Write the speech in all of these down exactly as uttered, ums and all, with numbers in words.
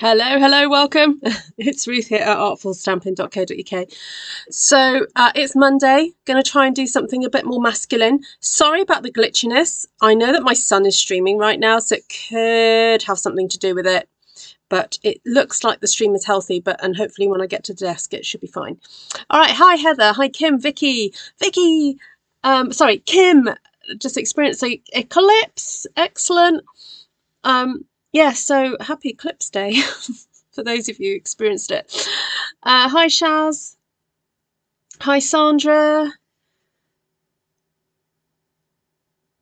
Hello, hello, welcome. It's Ruth here at artful stampin dot co dot U K. So uh, it's Monday, going to try and do something a bit more masculine. Sorry about the glitchiness. I know that my son is streaming right now, so it could have something to do with it. But it looks like the stream is healthy, but and hopefully when I get to the desk, it should be fine. All right, hi Heather, hi Kim, Vicky, Vicky, um, sorry, Kim, just experienced an eclipse, excellent. Um, Yeah, so happy Eclipse Day for those of you who experienced it. Uh, hi Shaz. Hi Sandra.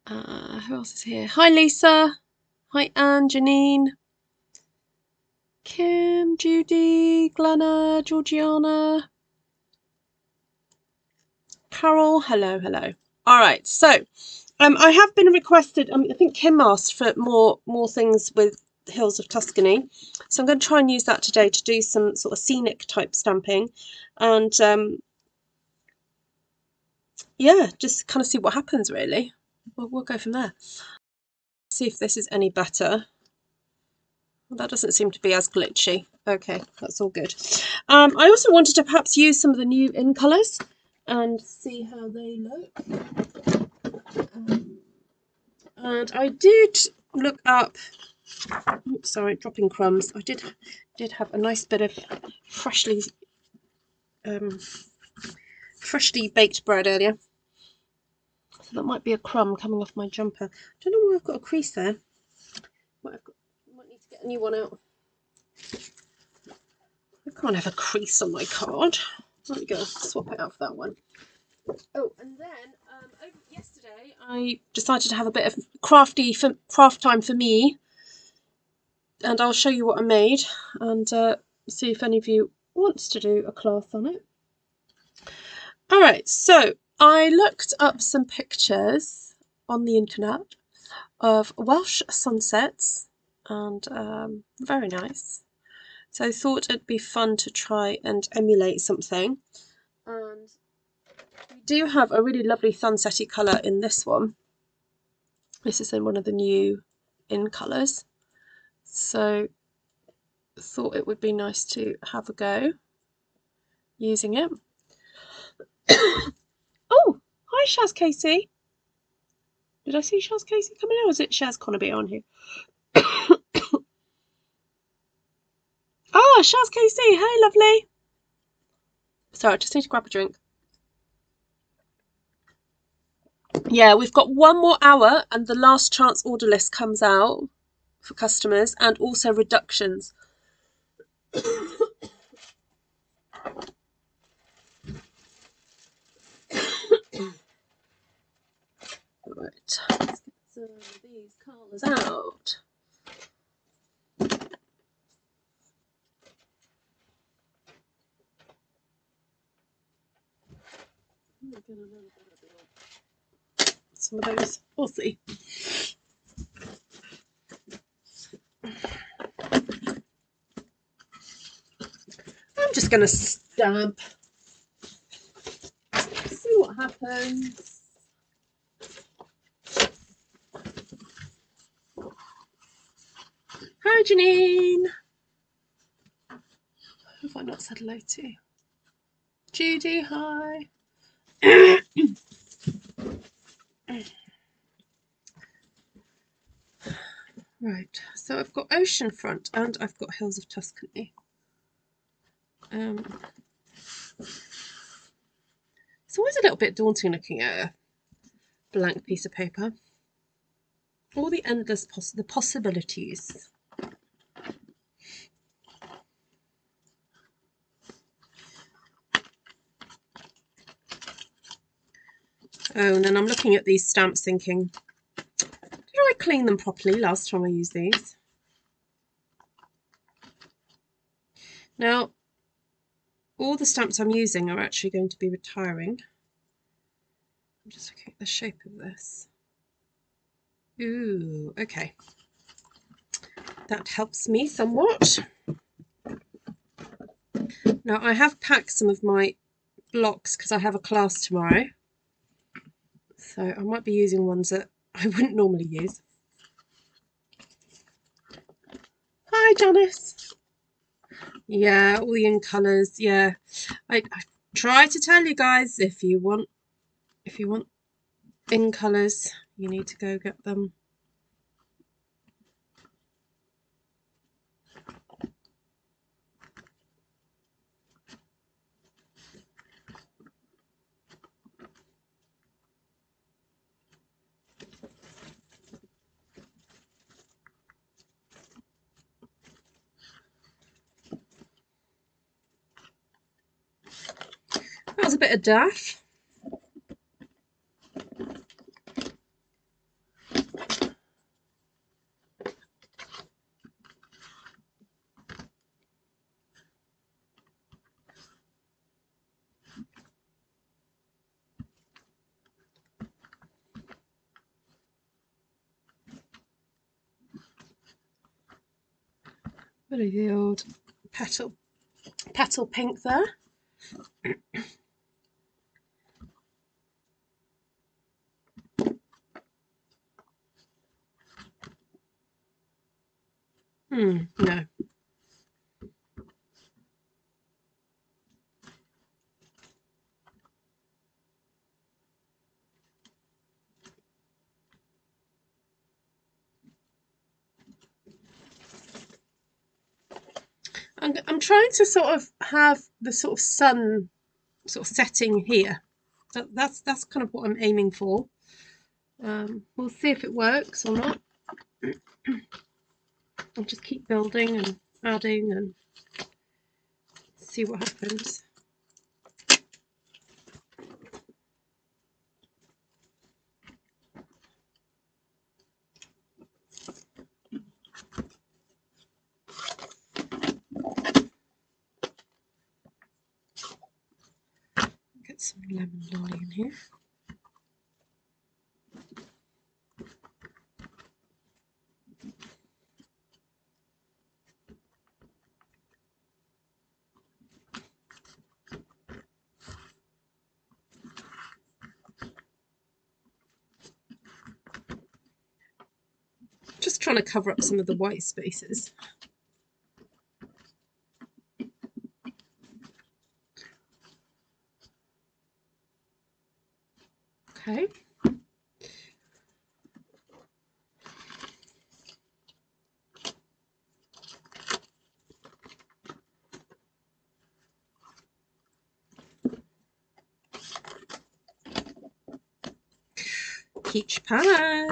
Uh, who else is here? Hi Lisa. Hi Anne, Janine. Kim, Judy, Glenna, Georgiana. Carol, hello, hello. All right, so... Um, I have been requested, um, I think Kim asked for more, more things with Hills of Tuscany. So I'm going to try and use that today to do some sort of scenic type stamping. And um, yeah, just kind of see what happens really. We'll, we'll go from there. See if this is any better. Well, that doesn't seem to be as glitchy. Okay, that's all good. Um, I also wanted to perhaps use some of the new in colours and see how they look. Um, and I did look up, oops, sorry, dropping crumbs. I did did have a nice bit of freshly um, freshly baked bread earlier, so that might be a crumb coming off my jumper. I don't know why I've got a crease there. Might, have got, might need to get a new one out. I can't have a crease on my card. There we go. Swap it out for that one. Oh, and then um, over yesterday I decided to have a bit of crafty for, craft time for me, and I'll show you what I made and uh, see if any of you wants to do a class on it. All right, so I looked up some pictures on the internet of Welsh sunsets, and um, very nice. So I thought it'd be fun to try and emulate something. And we do have a really lovely sunset-y colour in this one. This is in one of the new in colours. So thought it would be nice to have a go using it. Oh, hi Shaz Casey. Did I see Shaz Casey coming in, or is it Shaz Conaby on here? Oh, Shaz Casey, hey lovely. Sorry, I just need to grab a drink. Yeah, we've got one more hour and the last chance order list comes out for customers and also reductions. Right, let's get some of these colours out. Some of those, we'll see. I'm just going to stamp, see what happens. Hi Janine, who have I not said hello to? Judy, hi. Right, so I've got Oceanfront and I've got Hills of Tuscany. Um, it's always a little bit daunting looking at a blank piece of paper. All the endless poss the possibilities. Oh, and then I'm looking at these stamps thinking, did I clean them properly last time I used these? Now, all the stamps I'm using are actually going to be retiring. I'm just looking at the shape of this. Ooh, okay. That helps me somewhat. Now, I have packed some of my blocks because I have a class tomorrow. So I might be using ones that I wouldn't normally use. Hi Janice. Yeah, all the in colours. Yeah, I, I try to tell you guys, if you want if you want in colours, you need to go get them. That was a bit of daff. Really the old petal petal pink there. Hmm, no. I'm, I'm trying to sort of have the sort of sun sort of setting here. That, that's, that's kind of what I'm aiming for. Um, we'll see if it works or not. I'll just keep building and adding and see what happens. Get some lemon lolly in here. Trying to cover up some of the white spaces. Okay. Peach pie.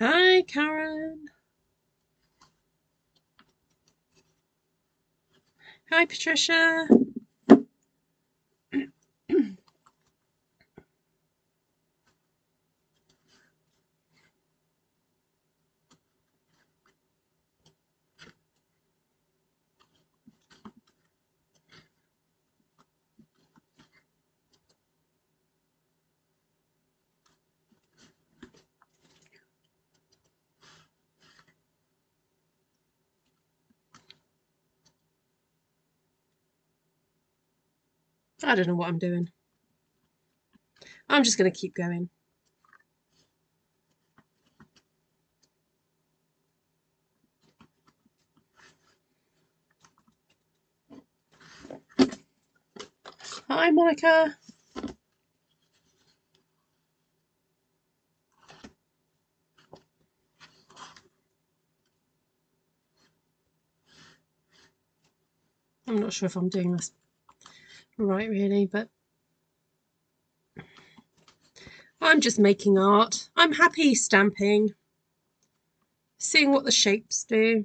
Hi, Karen. Hi, Patricia. I don't know what I'm doing. I'm just going to keep going. Hi, Monica. I'm not sure if I'm doing this right, really, but I'm just making art. I'm happy stamping, seeing what the shapes do.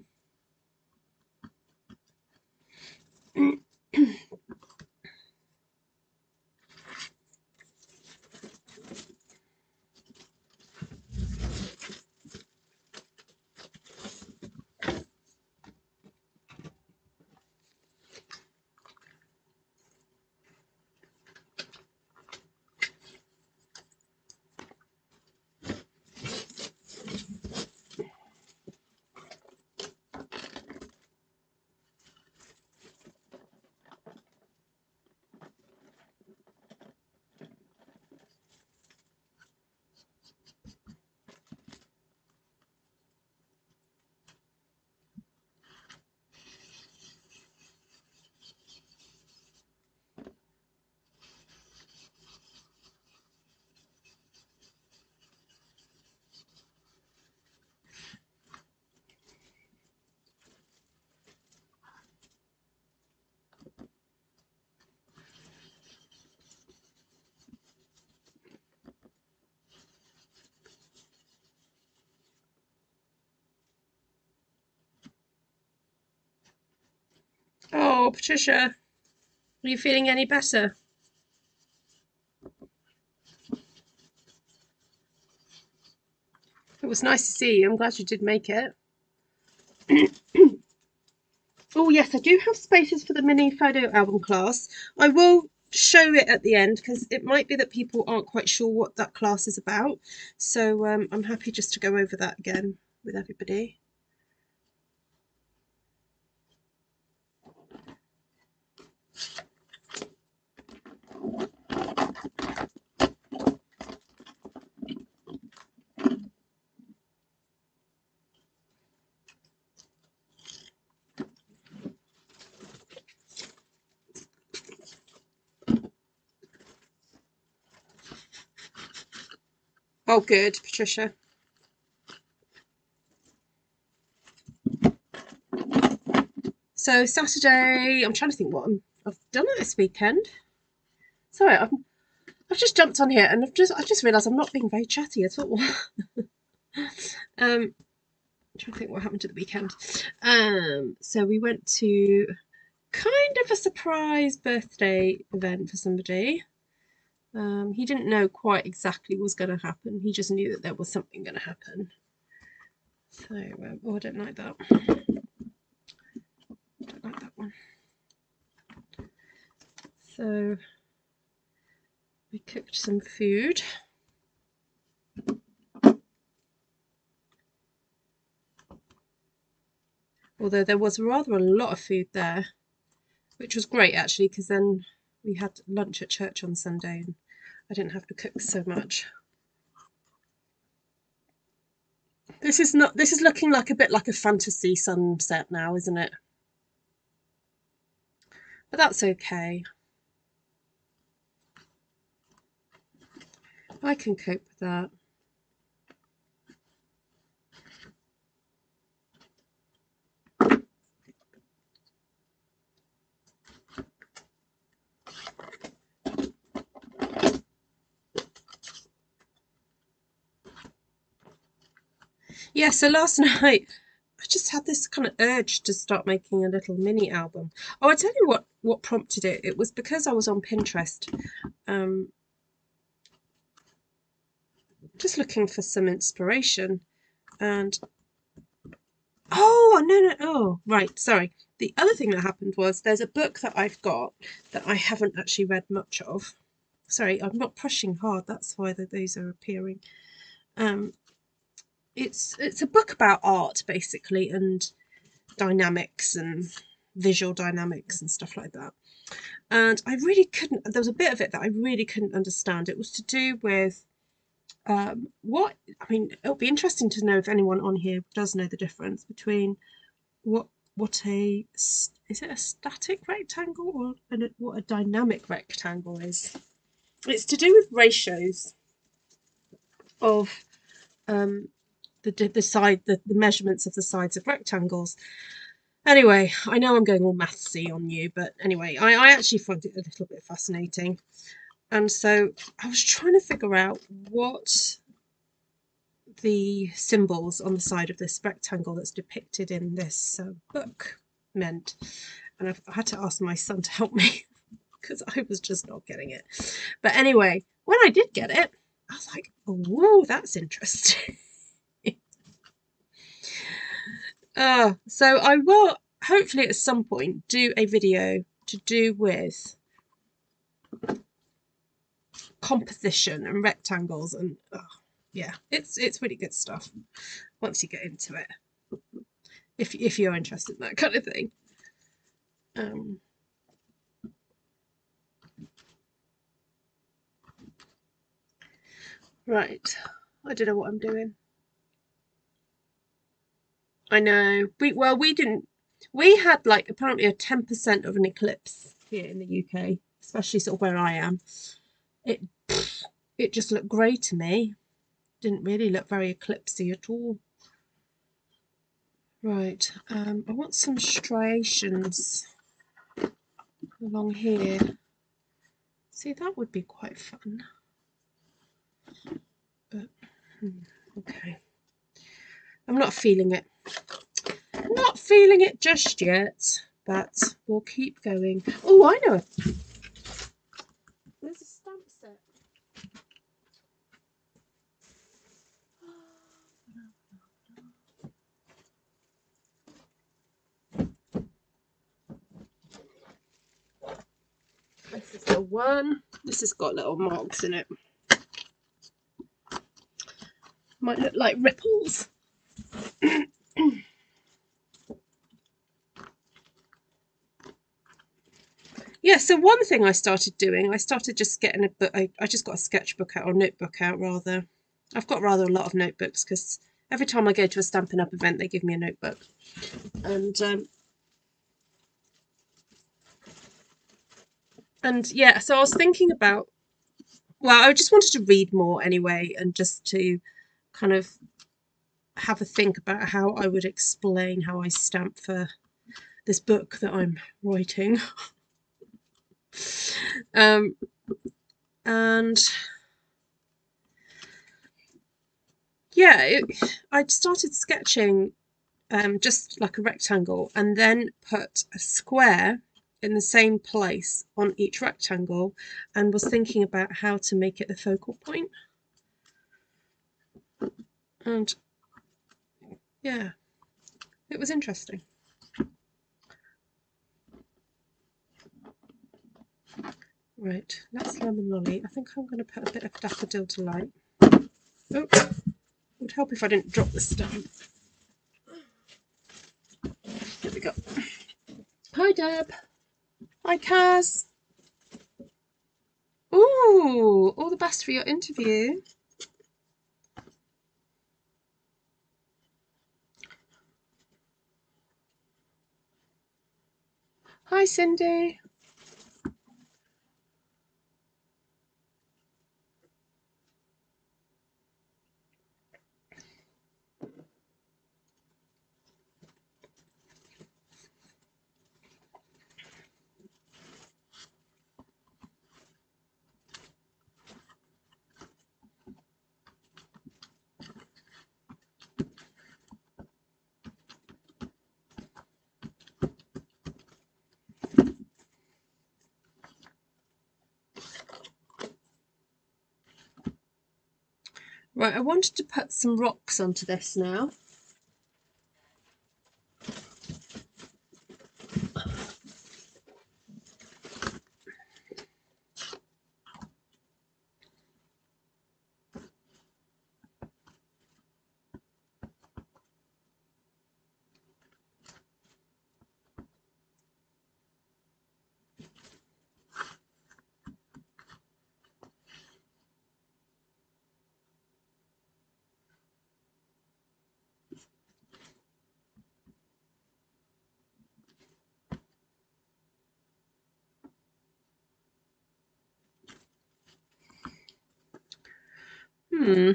Oh, Patricia, are you feeling any better? It was nice to see you. I'm glad you did make it. Oh, yes, I do have spaces for the mini photo album class. I will show it at the end because it might be that people aren't quite sure what that class is about. So um, I'm happy just to go over that again with everybody. Oh, good, Patricia. So Saturday, I'm trying to think what I'm, I've done it this weekend. Sorry, I've I've just jumped on here and I've just I just realised I'm not being very chatty at all. um, I'm trying to think what happened to the weekend. Um, so we went to kind of a surprise birthday event for somebody. Um, he didn't know quite exactly what was going to happen. He just knew that there was something going to happen. So, um, oh, I don't like that. I don't like that one. So, we cooked some food. Although there was rather a lot of food there, which was great actually, because then we had lunch at church on Sunday and I didn't have to cook so much. This is not. This is looking like a bit like a fantasy sunset now, isn't it? But that's okay. I can cope with that. Yeah, so last night I just had this kind of urge to start making a little mini album. Oh, I tell you what, what prompted it. It was because I was on Pinterest, um, just looking for some inspiration. And oh no no oh right sorry. The other thing that happened was there's a book that I've got that I haven't actually read much of. Sorry, I'm not pushing hard. That's why the, those are appearing. Um. It's it's a book about art basically, and dynamics and visual dynamics and stuff like that. And I really couldn't. There was a bit of it that I really couldn't understand. It was to do with um, what I mean. It'll be interesting to know if anyone on here does know the difference between what what a is it a static rectangle or and what a dynamic rectangle is. It's to do with ratios of um. The, the side the, the measurements of the sides of rectangles. Anyway, I know I'm going all mathsy on you, but anyway, I, I actually find it a little bit fascinating. And so I was trying to figure out what the symbols on the side of this rectangle that's depicted in this uh, book meant, and I've, I had to ask my son to help me because I was just not getting it. But anyway, when I did get it, I was like, oh, whoa, that's interesting. Uh, so I will hopefully at some point do a video to do with composition and rectangles and oh, yeah, it's it's really good stuff once you get into it, if, if you're interested in that kind of thing. Um, right, I don't know what I'm doing. I know. We well, we didn't. We had like apparently a ten percent of an eclipse here in the U K, especially sort of where I am. It it just looked grey to me. Didn't really look very eclipsy at all. Right. Um, I want some striations along here. See, that would be quite fun. But okay. I'm not feeling it. Not feeling it just yet, but we'll keep going. Oh, I know. There's a stamp set. This is the one. This has got little marks in it. Might look like ripples. Yeah, so one thing I started doing, I started just getting a book. I, I just got a sketchbook out, or notebook out rather. I've got rather a lot of notebooks because every time I go to a Stampin' Up! Event, they give me a notebook. And um, and yeah, so I was thinking about, well, I just wanted to read more anyway, and just to kind of have a think about how I would explain how I stamp for this book that I'm writing. um, and yeah, it, I started sketching um, just like a rectangle, and then put a square in the same place on each rectangle, and was thinking about how to make it the focal point. And yeah, it was interesting. Right, that's Lemon Lolly. I think I'm going to put a bit of Daffodil Delight. Oh, it would help if I didn't drop the stamp. There we go. Hi, Deb. Hi, Kaz. Ooh, all the best for your interview. Hi, Cindy. Right, I wanted to put some rocks onto this now. Hmm.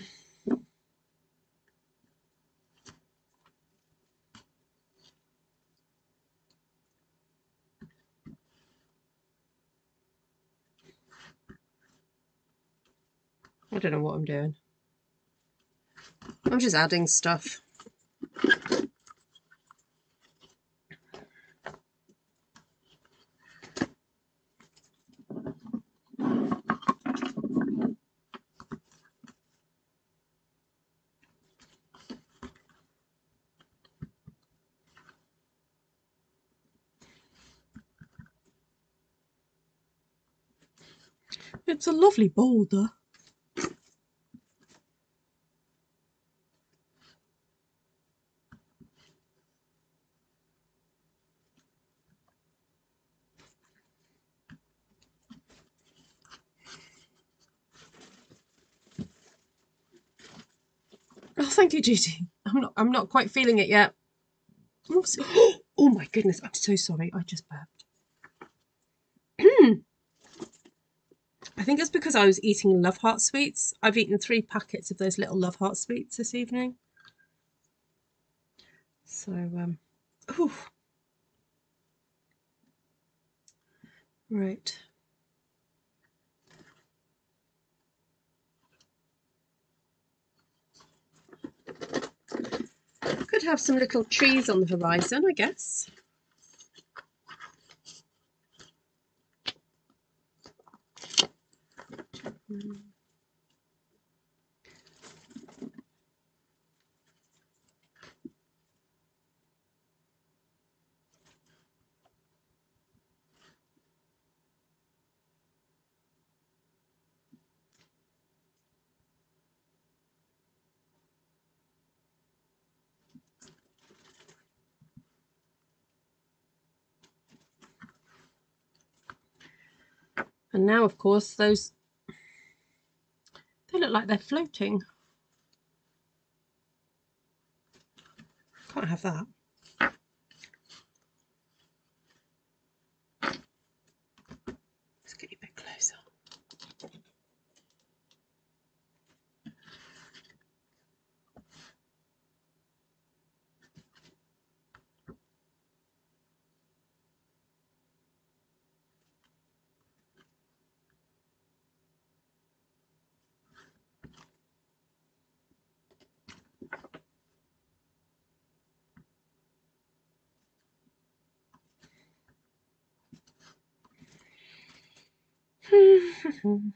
I don't know what I'm doing. I'm just adding stuff. It's a lovely boulder. Oh, thank you, Judy. I'm not. I'm not quite feeling it yet. Oh my goodness! I'm so sorry. I just burped. I think it's because I was eating Love Heart Sweets. I've eaten three packets of those little Love Heart Sweets this evening. So, um, ooh. Right. Could have some little trees on the horizon, I guess. And now, of course, those, they look like they're floating. Can't have that. Let's get you a bit closer. um.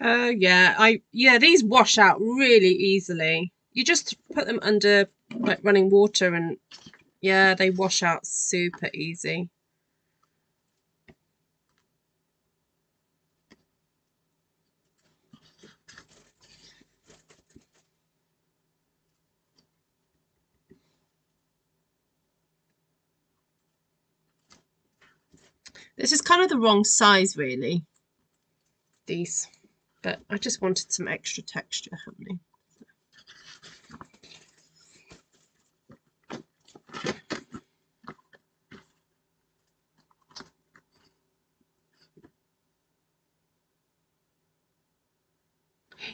Uh, yeah, I yeah these wash out really easily. You just put them under like running water, and yeah, they wash out super easy. This is kind of the wrong size, really. These. But I just wanted some extra texture happening.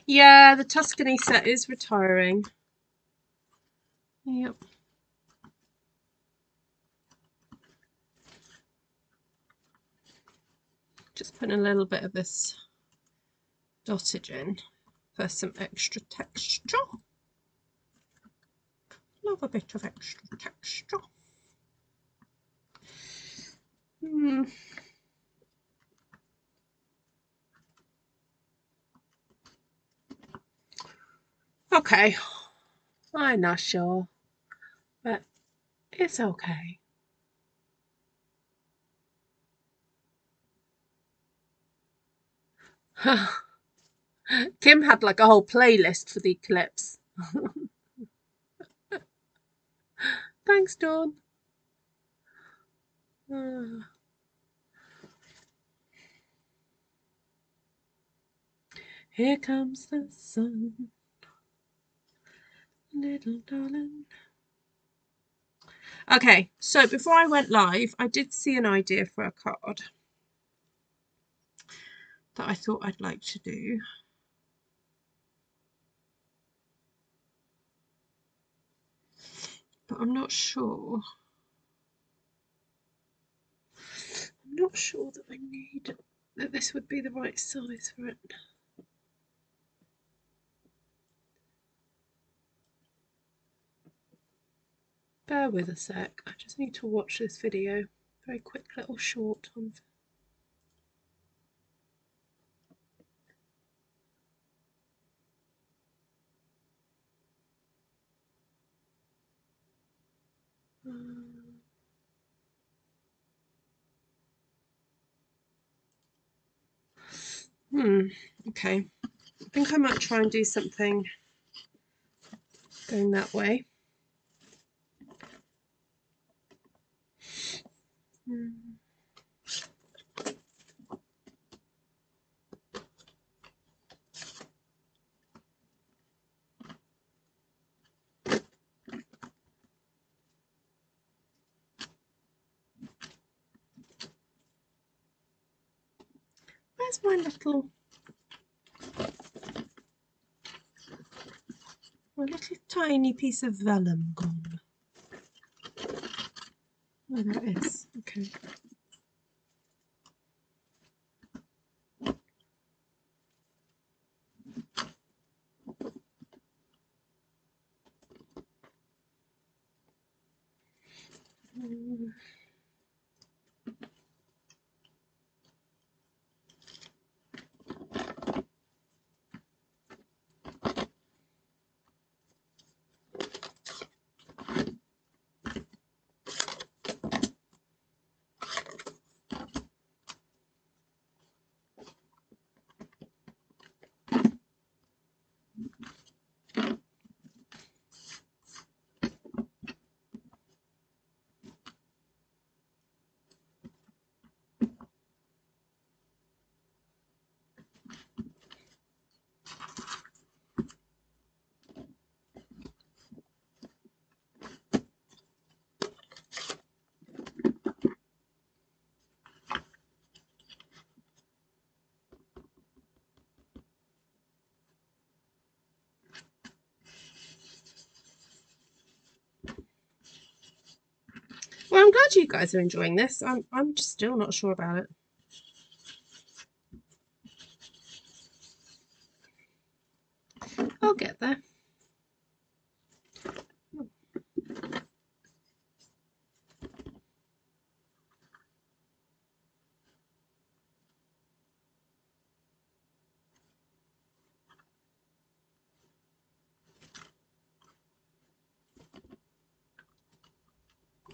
Yeah, the Tuscany set is retiring. Yep. Just putting a little bit of this dottage in for some extra texture. Love a bit of extra texture. Hmm. Okay, I'm not sure, but it's okay. Kim had like a whole playlist for the eclipse. Thanks, Dawn. Uh, here comes the sun, little darling. Okay, so before I went live, I did see an idea for a card that I thought I'd like to do. But I'm not sure. I'm not sure that I need, that this would be the right size for it. Bear with a sec. I just need to watch this video. Very quick little short on. Hmm, okay. I think I might try and do something going that way. Hmm. where's my little my little tiny piece of vellum gone? Oh, there it is. Okay. Um, Well, I'm glad you guys are enjoying this. I'm, I'm just still not sure about it. I'll get there.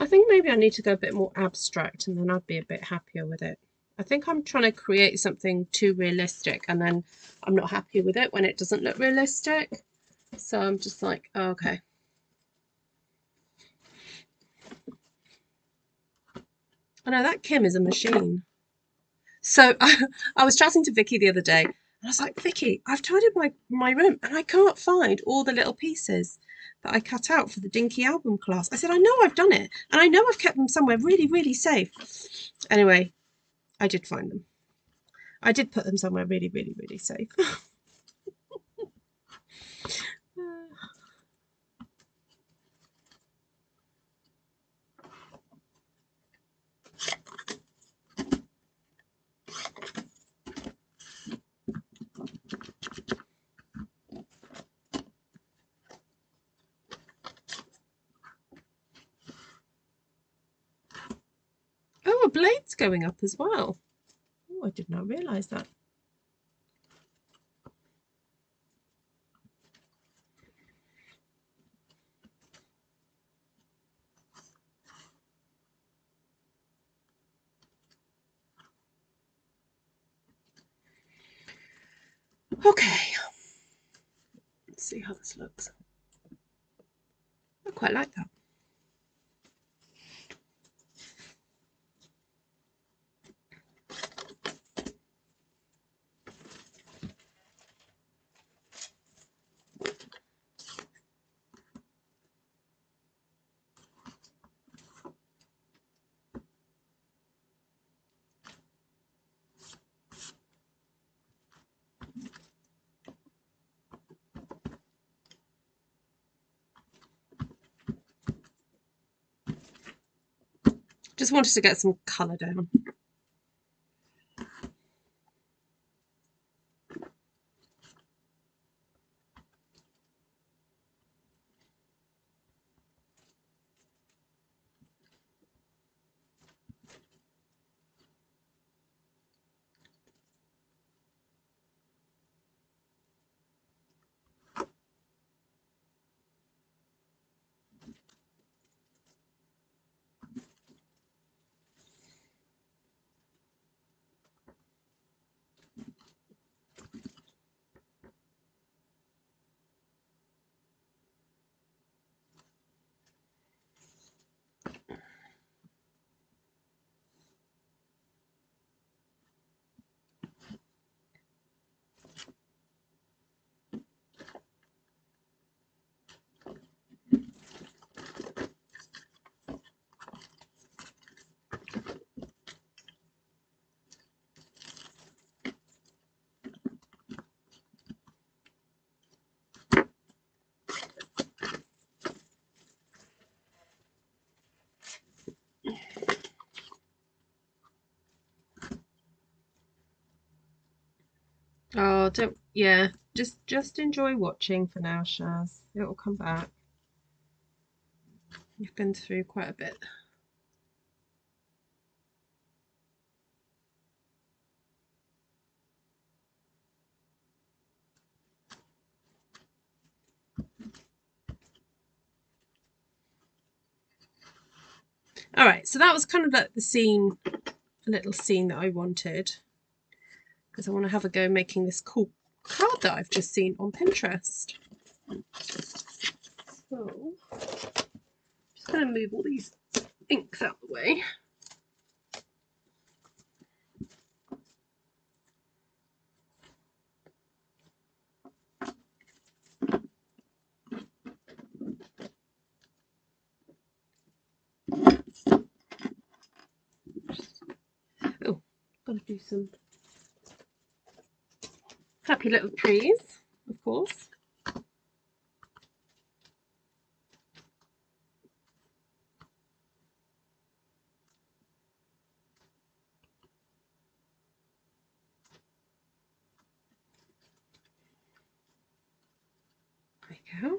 I think maybe I need to go a bit more abstract and then I'd be a bit happier with it. I think I'm trying to create something too realistic and then I'm not happy with it when it doesn't look realistic. So I'm just like, oh, okay. I know that Kim is a machine. So I, I was chatting to Vicky the other day and I was like, Vicky, I've tidied my, my room and I can't find all the little pieces that I cut out for the Dinky album class. I said, I know I've done it, and I know I've kept them somewhere really, really safe. Anyway, I did find them. I did put them somewhere really, really, really safe. Blades going up as well. Oh, I did not realise that. Okay, let's see how this looks. I quite like that. Just wanted to get some colour down. Oh, don't, yeah, just just enjoy watching for now, Shaz. It'll come back. You've been through quite a bit. All right, so that was kind of like the scene, a little scene that I wanted, because I want to have a go making this cool card that I've just seen on Pinterest. So I'm just going to move all these inks out of the way. Oh, gotta do some happy little trees, of course. There you go.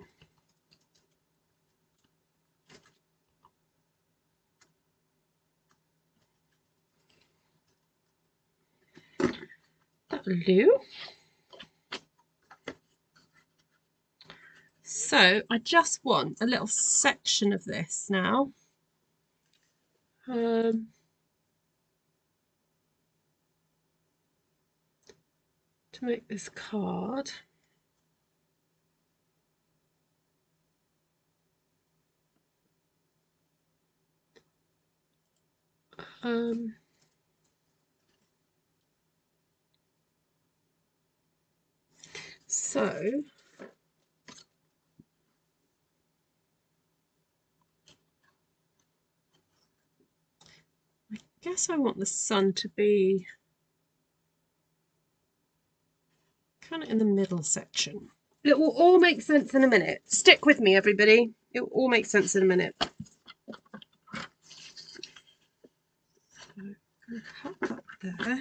Blue. So I just want a little section of this now. Um, to make this card. Um, So I guess I want the sun to be kind of in the middle section. It will all make sense in a minute. Stick with me, everybody. It will all make sense in a minute. So I'm going to pop up there.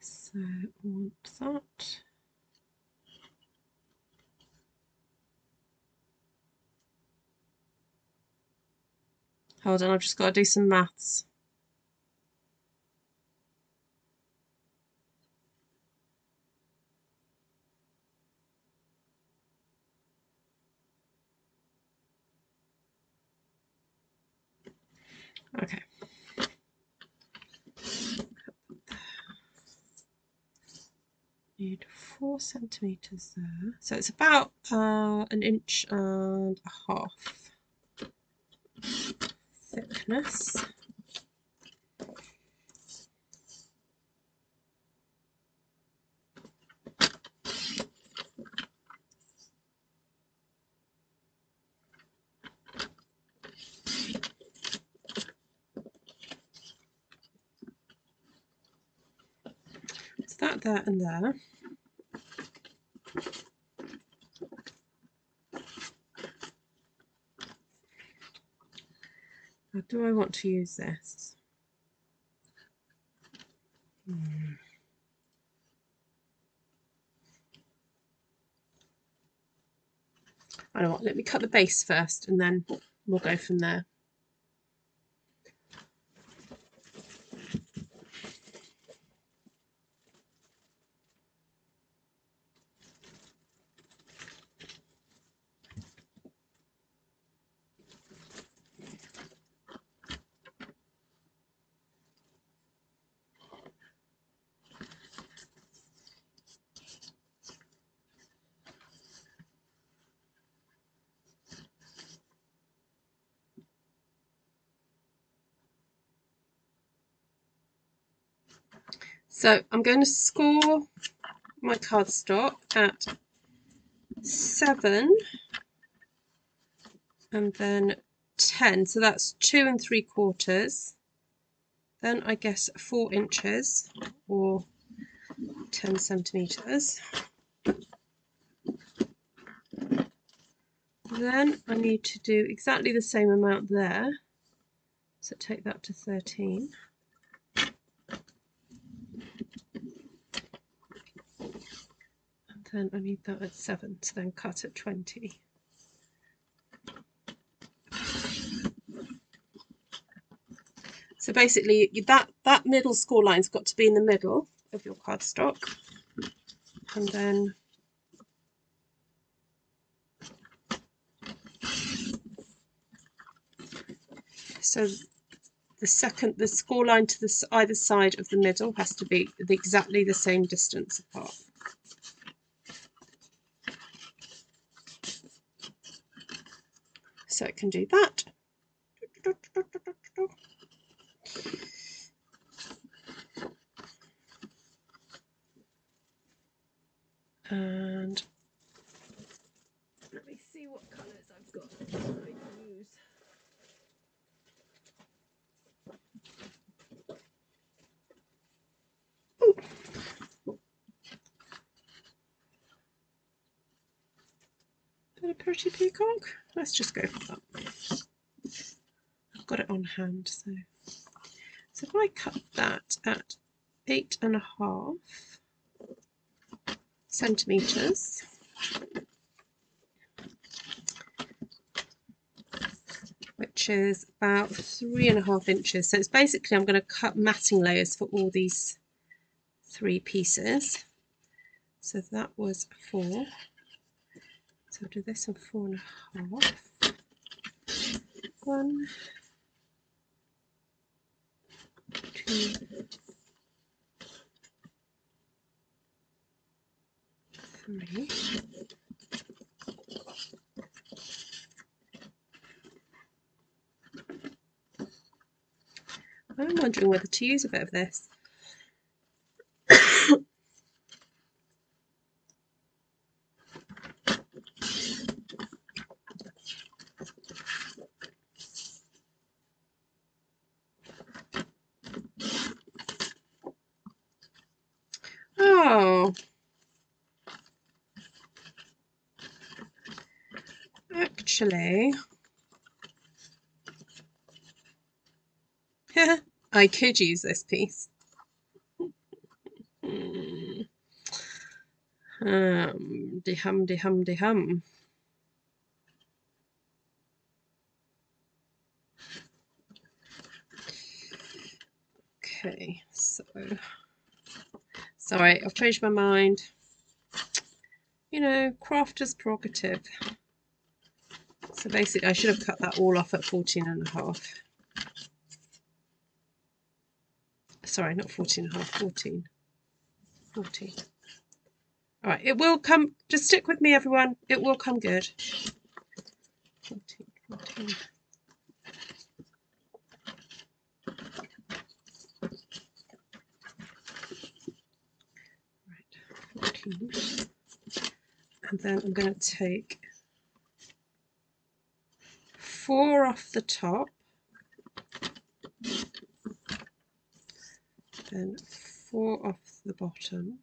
So I want that. Hold on, I've just got to do some maths. Okay. Need four centimeters there, so it's about uh, an inch and a half thickness. That there and there. How do I want to use this? Hmm. I don't want. Let me cut the base first, and then we'll go from there. So I'm going to score my cardstock at seven and then ten. So that's two and three quarters. Then I guess four inches or ten centimeters. Then I need to do exactly the same amount there. So take that to thirteen. Then I need that at seven, so then cut at twenty. So basically that, that middle score line's got to be in the middle of your cardstock, and then so the second, the score line to the either side of the middle has to be exactly the same distance apart. So I can do that. And let me see what colours I've got that I can use. Ooh. A pretty peacock. Let's just go for that. I've got it on hand, so so if I cut that at eight and a half centimeters, which is about three and a half inches. So it's basically I'm going to cut matting layers for all these three pieces. So that was four. So I'll do this in four and a half. One, two, three, I'm wondering whether to use a bit of this. Actually, I could use this piece. um, de hum, de hum, de hum. Okay, so sorry, I've changed my mind. You know, crafter's prerogative. So basically I should have cut that all off at fourteen and a half. Sorry, not fourteen and a half, fourteen. fourteen. All right, it will come, just stick with me everyone, it will come good. fourteen, fourteen. Right, fourteen. And then I'm going to take four off the top, then four off the bottom,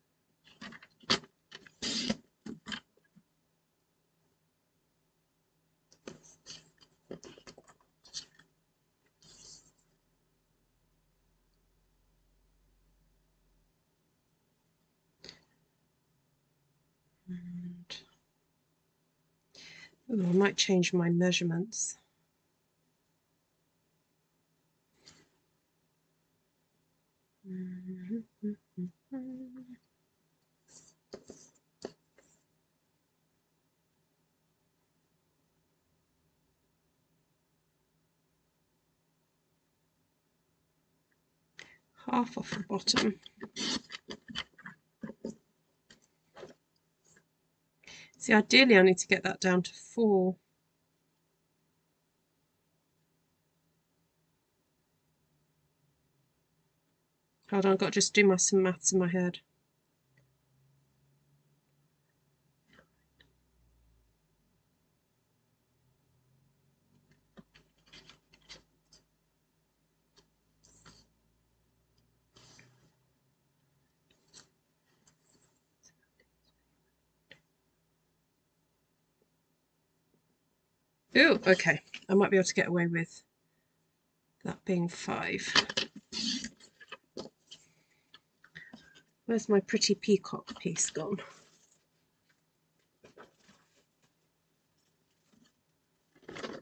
and ooh, I might change my measurements. Half off the bottom. See, ideally I need to get that down to four. Hold on, I've got to just do my some maths in my head. Ooh, okay. I might be able to get away with that being five. Where's my pretty peacock piece gone? Oh.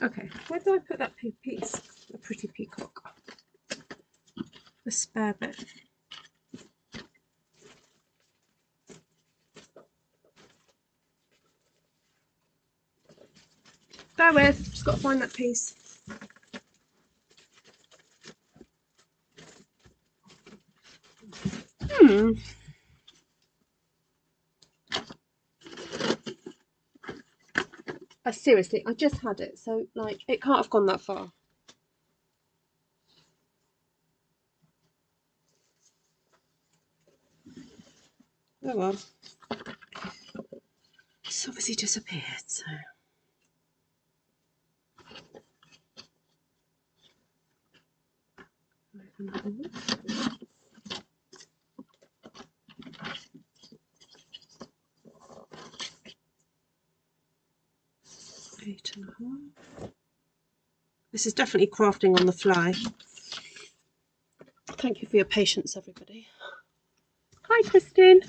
Okay, where did I put that piece? The pretty peacock. The spare bit. Bear with, just got to find that piece. Hmm. I seriously, I just had it, so like it can't have gone that far. Oh well. It's obviously disappeared, so. Eight and a half. This is definitely crafting on the fly. Thank you for your patience, everybody. Hi, Christine.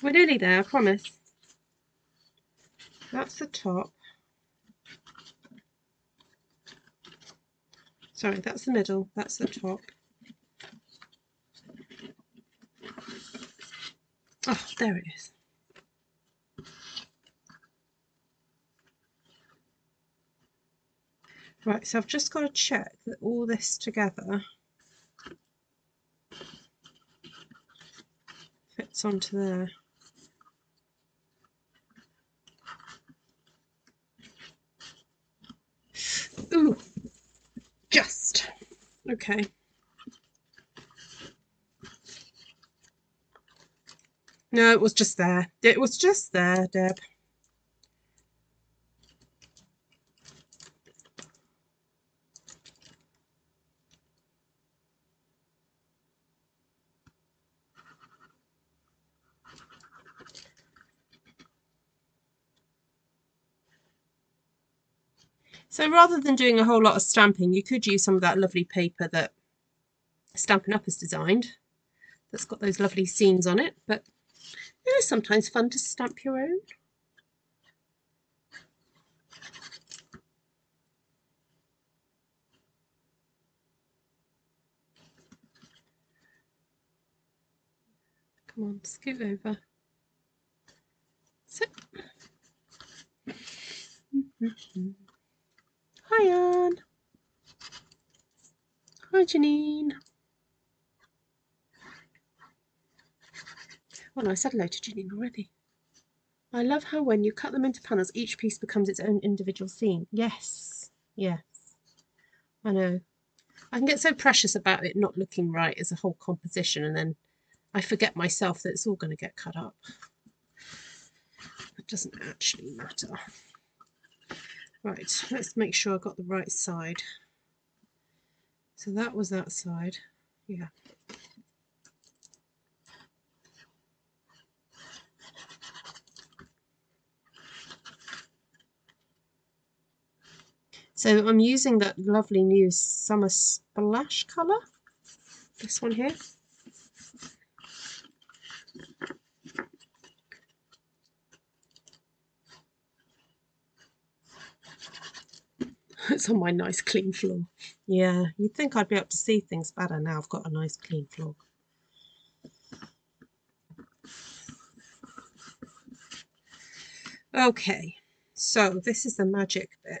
We're nearly there, I promise. That's the top. Sorry, that's the middle, that's the top. Oh, there it is. Right, so I've just got to check that all this together fits onto there. Ooh, just okay. No, it was just there. It was just there, Deb. So rather than doing a whole lot of stamping, you could use some of that lovely paper that Stampin' Up! Has designed. That's got those lovely scenes on it, but it is sometimes fun to stamp your own. Come on, scoot over. Sit. Mm-hmm. Hi, Anne. Hi, Janine. Oh, no, I said hello to Janine already. I love how when you cut them into panels, each piece becomes its own individual scene. Yes, yes. I know. I can get so precious about it not looking right as a whole composition, and then I forget myself that it's all going to get cut up. It doesn't actually matter. Right, let's make sure I got the right side. So that was that side, yeah. So I'm using that lovely new Summer Splash colour, this one here. It's on my nice clean floor. Yeah, you'd think I'd be able to see things better now I've got a nice clean floor. Okay, so this is the magic bit.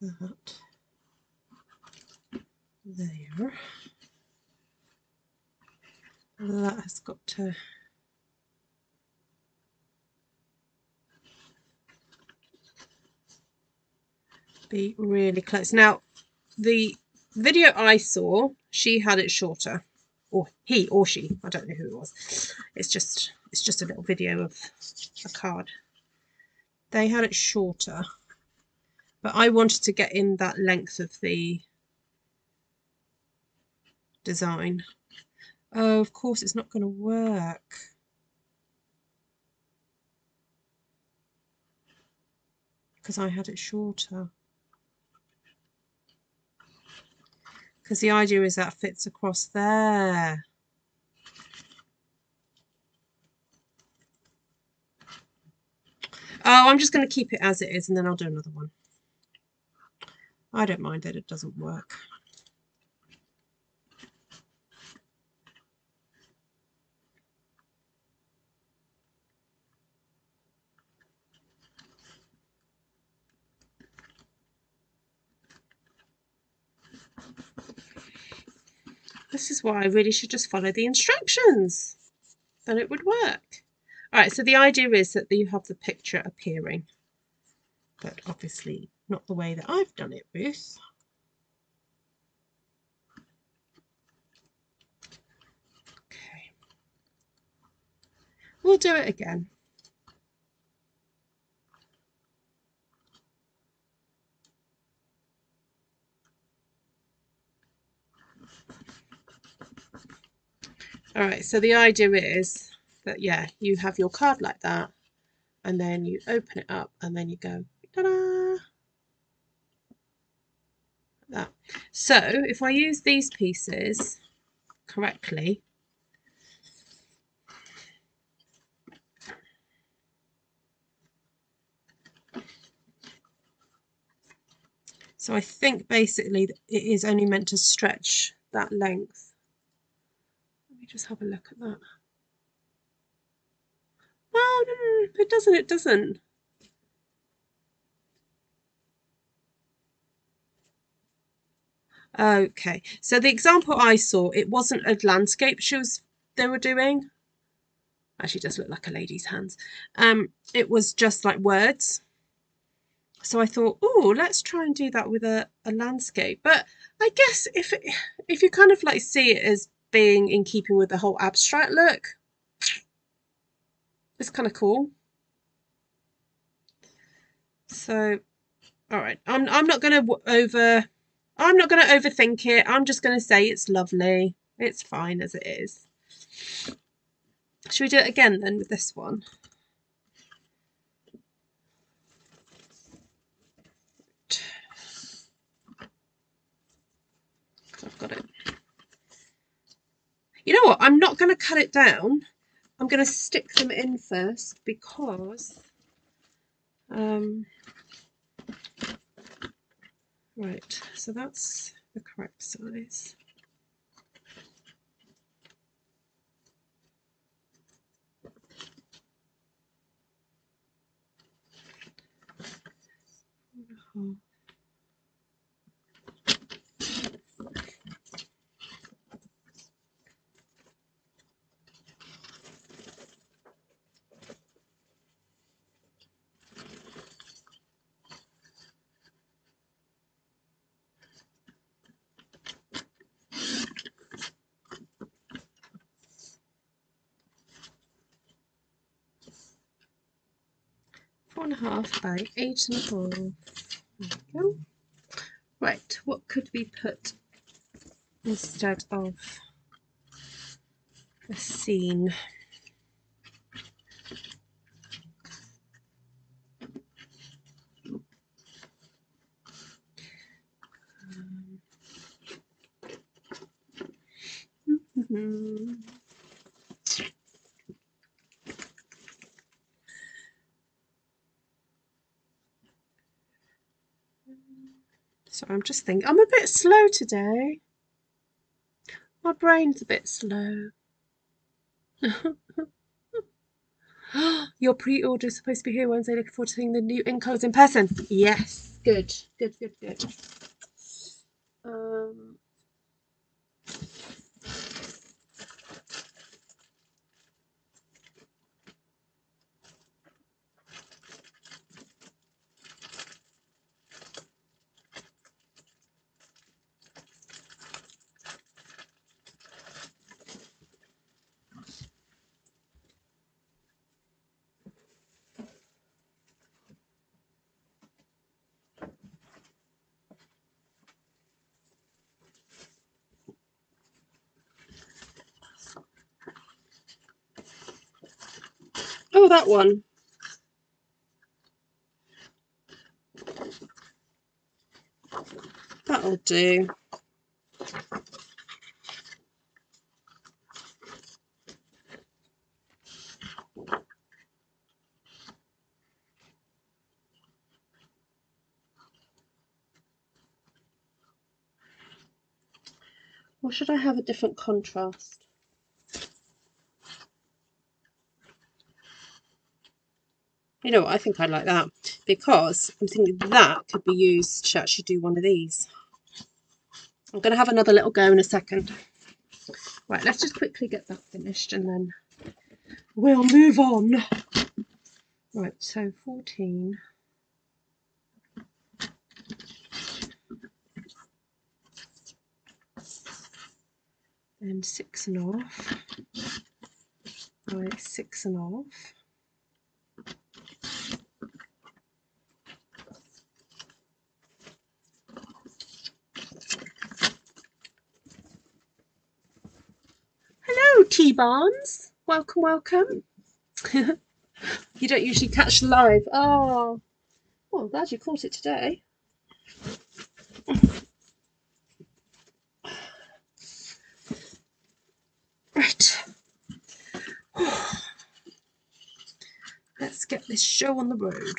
that there. That has got to be really close. Now, the video I saw, she had it shorter, or he or she, I don't know who it was. It's just it's just a little video of a card. They had it shorter, but I wanted to get in that length of the design. Oh, of course it's not going to work. Because I had it shorter. Because the idea is that fits across there. Oh, I'm just going to keep it as it is and then I'll do another one. I don't mind that it doesn't work. This is why I really should just follow the instructions, then it would work. All right, so the idea is that you have the picture appearing, but obviously not the way that I've done it, Ruth. Okay, we'll do it again. All right, so the idea is that, yeah, you have your card like that, and then you open it up, and then you go, ta-da! Like that. So if I use these pieces correctly, so I think basically it is only meant to stretch that length. Let me just have a look at that. Well, no, no, no, it doesn't, it doesn't. Okay, so the example I saw, it wasn't a landscape she was, they were doing. Actually, it does look like a lady's hands. Um, it was just like words. So I thought, oh, let's try and do that with a, a landscape. But I guess if it, if you kind of like see it as being in keeping with the whole abstract look, it's kind of cool. So, all right, I'm I'm not going to over, I'm not going to overthink it. I'm just going to say it's lovely. It's fine as it is. Should we do it again then with this one? I've got it. You know what? I'm not going to cut it down. I'm going to stick them in first because, um, right, so that's the correct size. Wonderful. Half by eight and a half. There we go. Right, what could we put instead of a scene? Um. Mm-hmm. So I'm just thinking, I'm a bit slow today. My brain's a bit slow. Your pre-order is supposed to be here Wednesday. Looking forward to seeing the new enclosed in person. Yes, good, good, good, good. Um, Oh, that one. That'll do. Or should I have a different contrast? You know what, I think I'd like that, because I'm thinking that could be used to actually do one of these. I'm going to have another little go in a second. Right, let's just quickly get that finished and then we'll move on. Right, so fourteen. Then six and off. Right, six and off. T Barnes, welcome, welcome. You don't usually catch live. Oh, well, I'm glad you caught it today. Right, let's get this show on the road.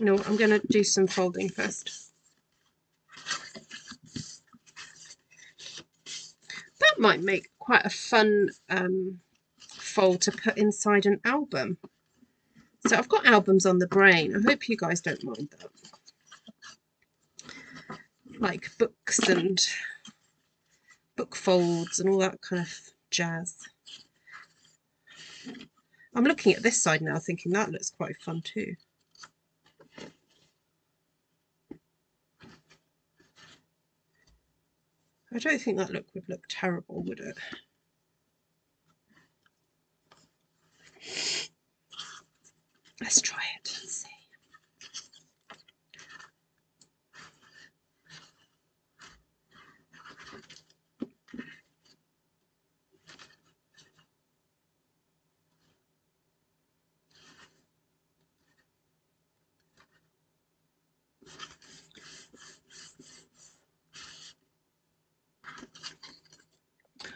No, I'm going to do some folding first. Might make quite a fun um, fold to put inside an album. So I've got albums on the brain. I hope you guys don't mind that. Like books and book folds and all that kind of jazz. I'm looking at this side now thinking that looks quite fun too. I don't think that look would look terrible, would it? Let's try it and see.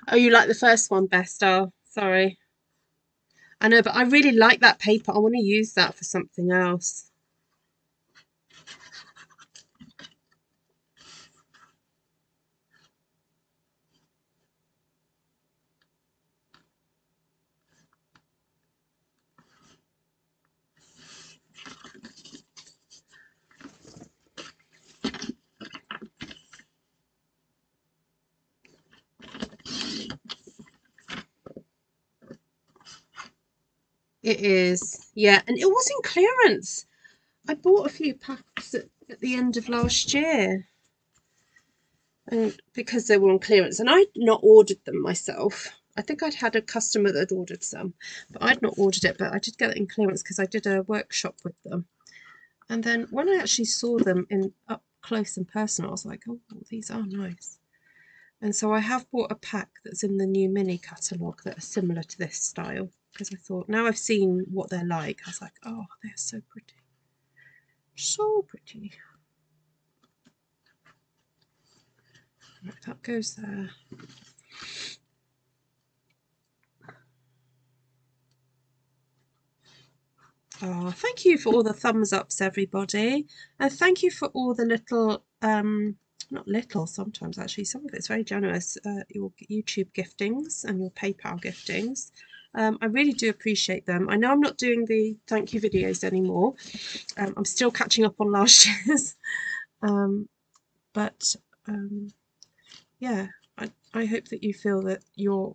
Oh, you like the first one best? Oh, sorry. I know, but I really like that paper. I want to use that for something else. It is, yeah, and it was in clearance. I bought a few packs at, at the end of last year, and because they were on clearance, and I'd not ordered them myself. I think I'd had a customer that had ordered some, but I'd not ordered it, but I did get it in clearance because I did a workshop with them. And then when I actually saw them in up close and personal, I was like, oh, these are nice. And so I have bought a pack that's in the new mini catalogue that are similar to this style. Because I thought, now I've seen what they're like, I was like, oh, they're so pretty. So pretty. Right, that goes there. Oh, thank you for all the thumbs ups, everybody. And thank you for all the little, um, not little sometimes actually, some of it's very generous, uh, your YouTube giftings and your PayPal giftings. Um, I really do appreciate them. I know I'm not doing the thank you videos anymore. Um, I'm still catching up on last year's. um, but um, yeah, I, I hope that you feel that your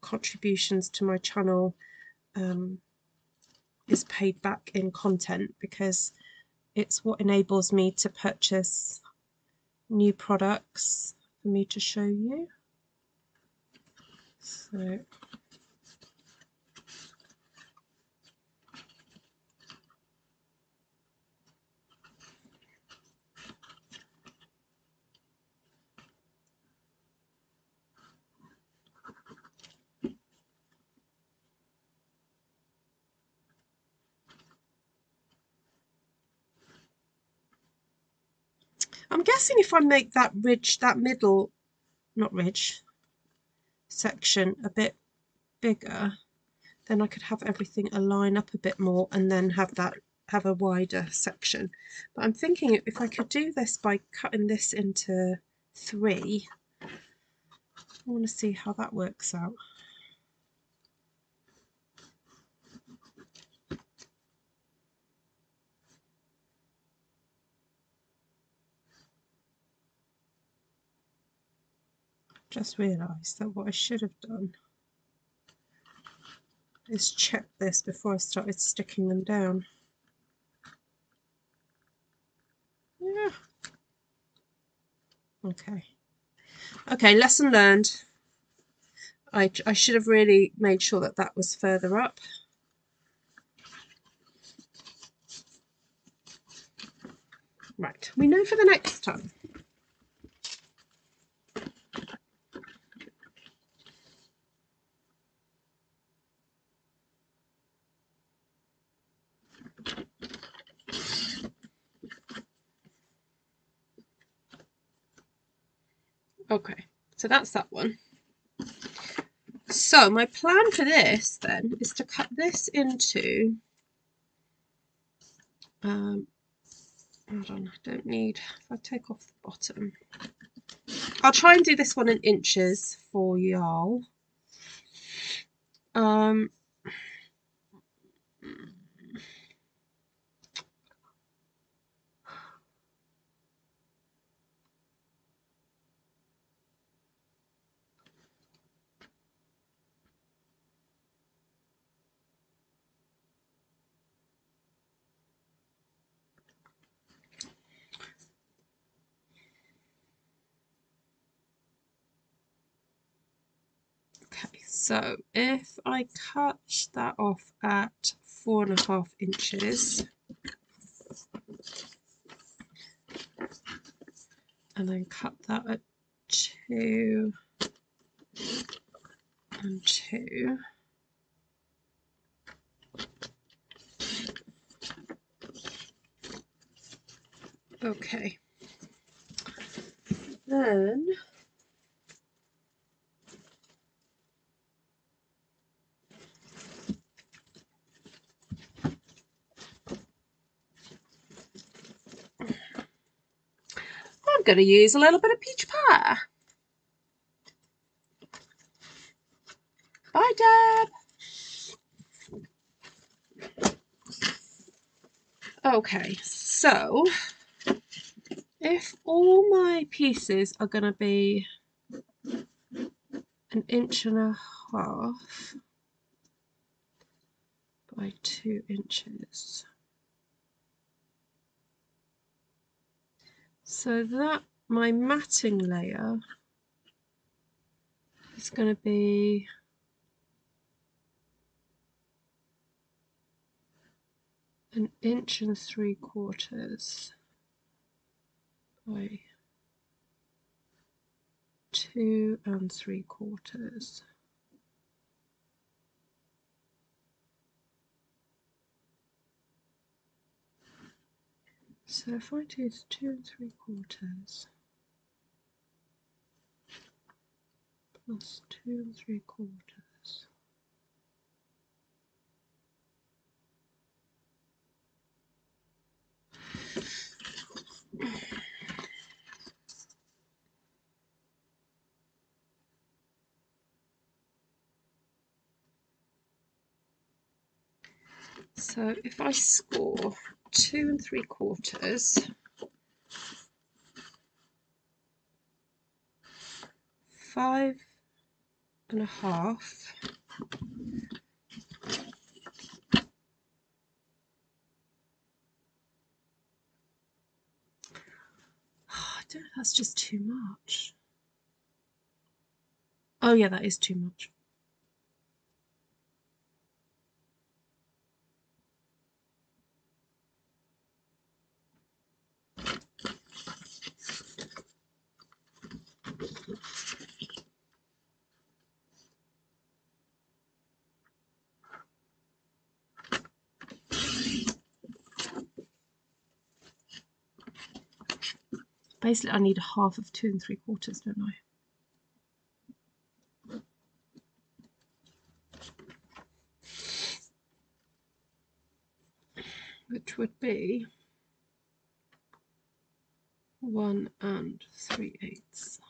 contributions to my channel um, is paid back in content, because it's what enables me to purchase new products for me to show you. So... I'm guessing if I make that ridge, that middle, not ridge, section a bit bigger, then I could have everything align up a bit more and then have that, have a wider section. But I'm thinking if I could do this by cutting this into three, I want to see how that works out. Just realised that what I should have done is check this before I started sticking them down. Yeah. Okay. Okay, lesson learned. I, I should have really made sure that that was further up. Right, we know for the next time. Okay, so that's that one. So my plan for this then is to cut this into, um, hold on, I don't need, if I take off the bottom, I'll try and do this one in inches for y'all. Um, So if I cut that off at four and a half inches and then cut that at two and two, okay, then I'm going to use a little bit of peach pie. Bye, Deb. Okay, so if all my pieces are going to be an inch and a half by two inches. So that my matting layer is going to be an inch and three quarters by two and three quarters. So if I do two and three quarters plus two and three quarters, So if I score two and three quarters, five and a half, don't know if that's just too much. Oh yeah, that is too much. Basically, I need a half of two and three quarters, don't I? Which would be one and three eighths.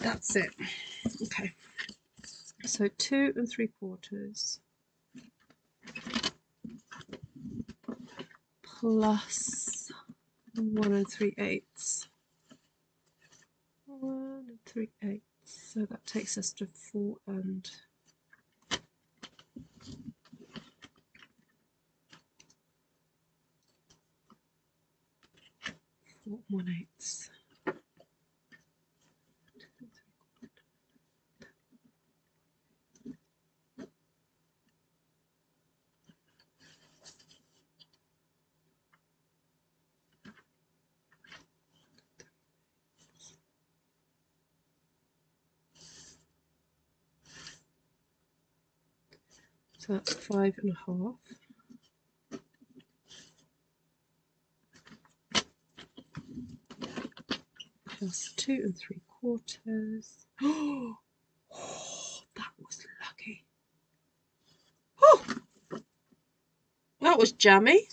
That's it. Okay. So two and three quarters plus one and three eighths. One and three eighths. So that takes us to four and four one eighths. So that's five and a half plus two and three quarters. Oh, that was lucky. Oh, that was jammy.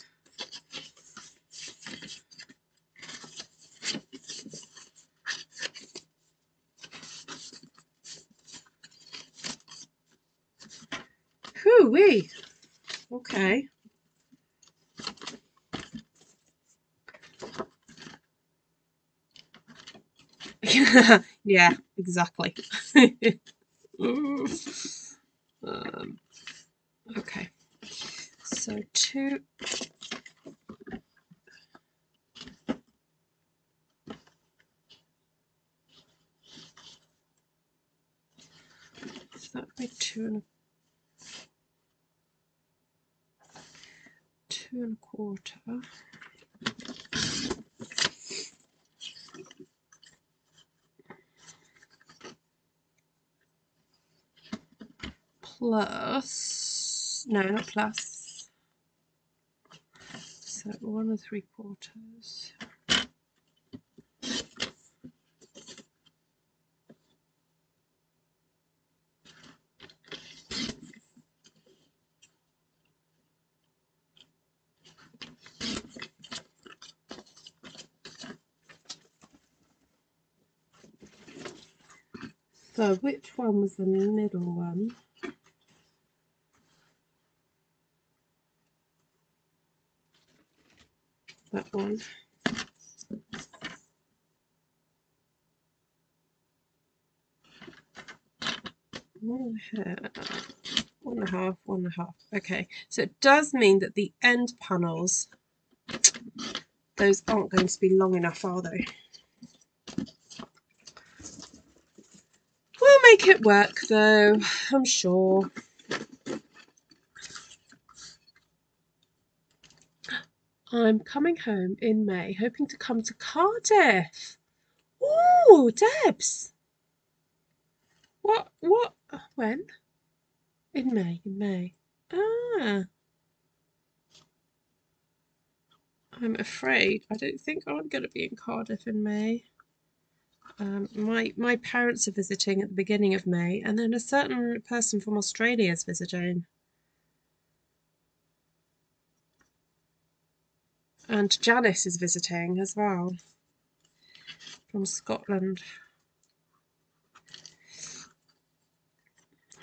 Wee. Okay. Yeah, exactly. um, okay. So two so that would be two and a Two and a quarter plus no, not plus. So one and three quarters So which one was the middle one? That one. One and a half, one and a half, one and a half. Okay, so it does mean that the end panels, those aren't going to be long enough, are they? Make it work though, I'm sure. I'm coming home in May, hoping to come to Cardiff. Oh, Debs. What, what, when? In May, in May. Ah. I'm afraid, I don't think I'm going to be in Cardiff in May. Um, my, my parents are visiting at the beginning of May, and then a certain person from Australia is visiting. And Janice is visiting as well, from Scotland.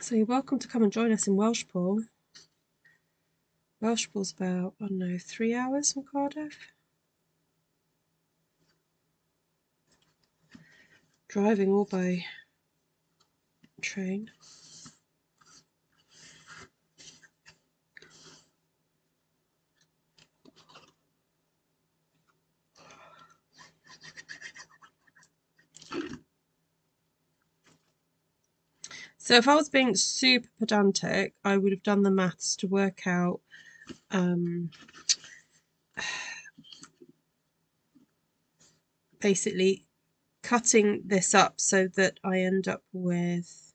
So you're welcome to come and join us in Welshpool. Welshpool's about, I don't know, three hours from Cardiff. Driving all by train. So if I was being super pedantic, I would have done the maths to work out um, basically cutting this up so that I end up with,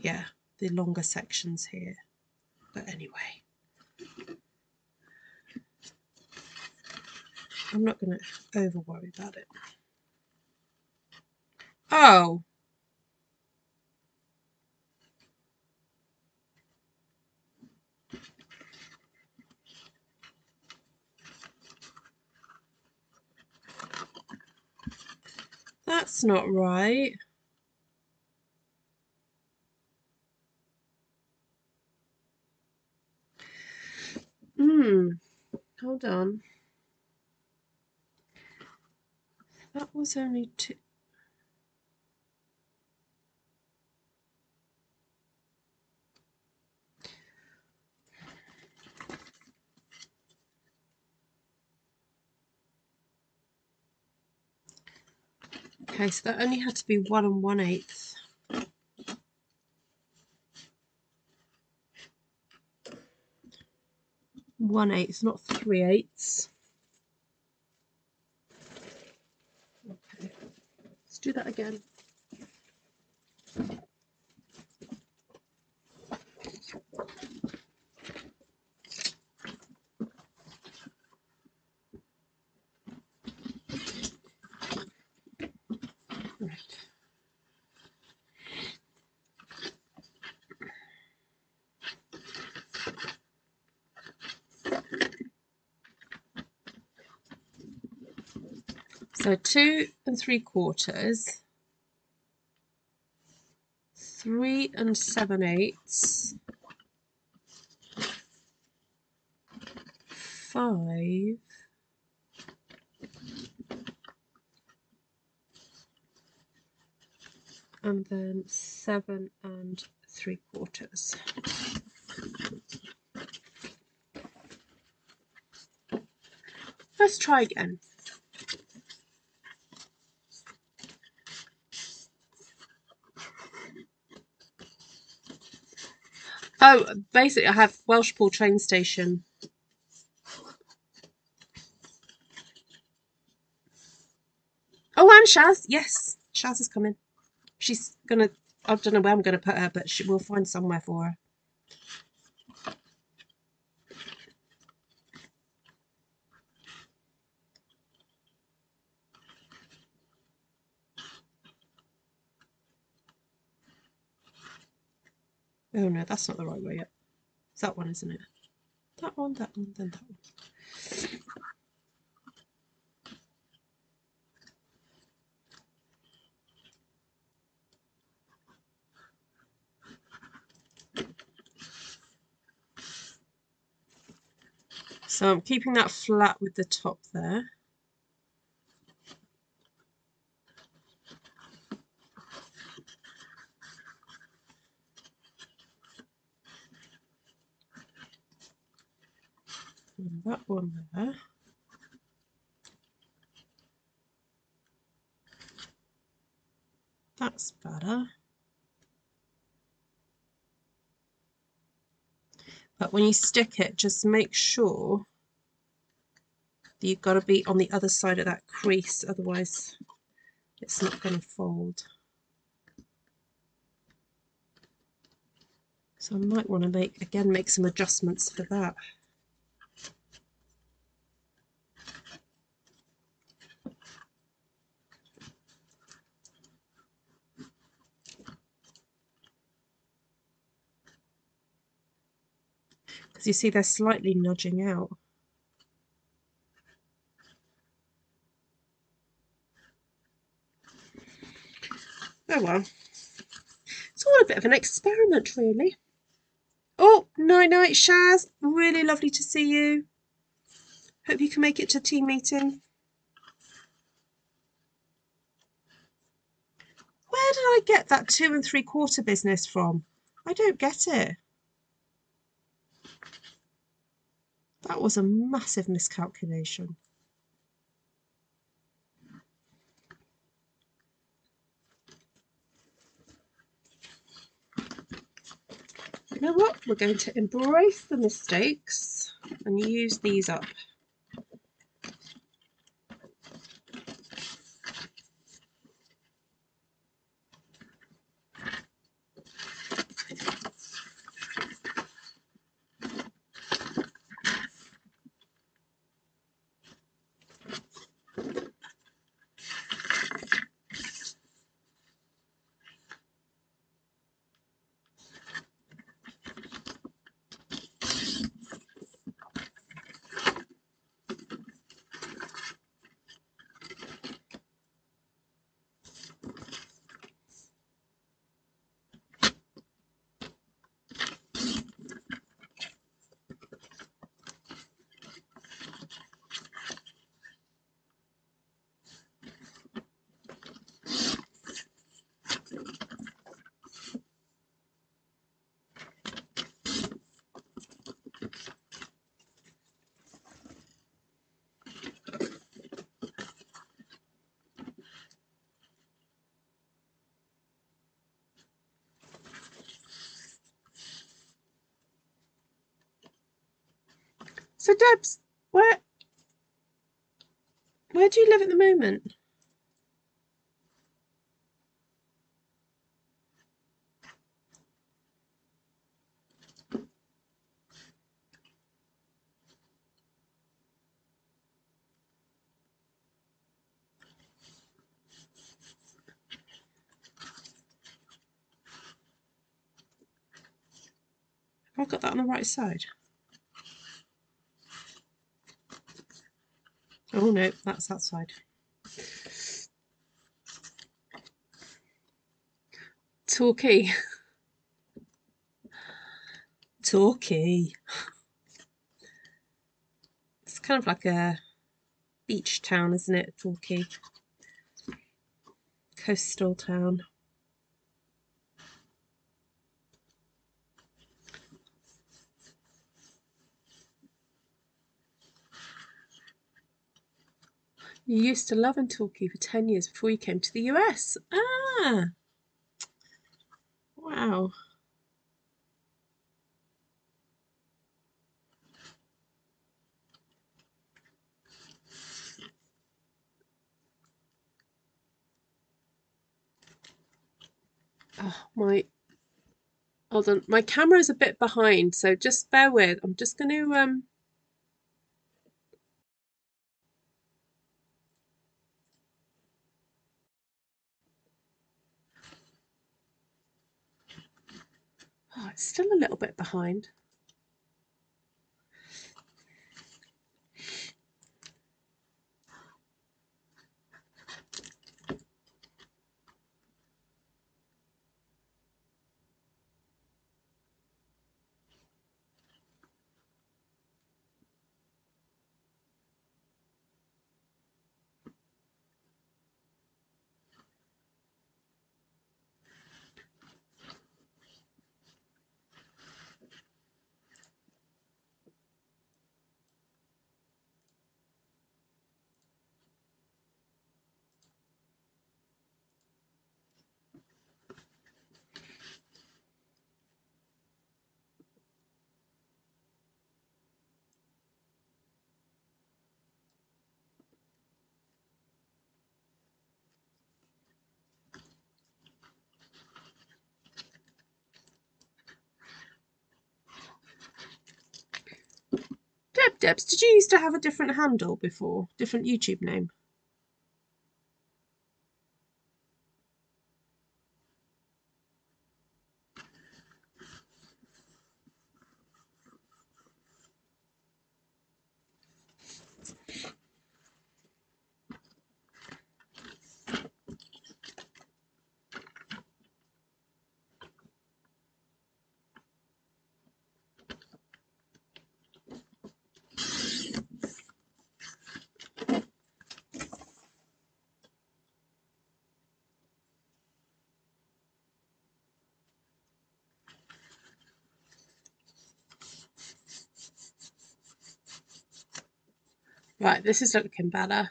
yeah, the longer sections here. But anyway, I'm not going to over worry about it. Oh. That's not right. Hmm. Hold on. That was only two. Okay, so that only had to be one and one eighth. One eighth, not three eighths. Okay, let's do that again. So two and three quarters, three and seven eighths, five, and then seven and three quarters. Let's try again. Oh, basically I have Welshpool train station. Oh, and Shaz, yes, Shaz is coming. She's gonna, I don't know where I'm gonna put her, but she will find somewhere for her. Oh no, that's not the right way yet. It's that one, isn't it? That one, that one, then that one. So I'm keeping that flat with the top there. That one there. That's better. But when you stick it, just make sure that you've got to be on the other side of that crease, otherwise it's not going to fold. So I might want to make, again, make some adjustments for that. You see they're slightly nudging out. Oh well, it's all a bit of an experiment, really. Oh, night night, Shaz. Really lovely to see you. Hope you can make it to tea meeting. Where did I get that two and three quarter business from? I don't get it. That was a massive miscalculation. You know what? We're going to embrace the mistakes and use these up. So Debs, where where do you live at the moment? Have I got that on the right side? Oh no, that's that side. Torquay. Torquay. It's kind of like a beach town, isn't it? Torquay. Coastal town. You used to love in Torquay for ten years before you came to the U S. Ah! Wow. Oh, my... Hold on. My camera is a bit behind, so just bear with. I'm just going to... um. Oh, it's still a little bit behind. Debs, did you used to have a different handle before? Different YouTube name? Right, this is looking better.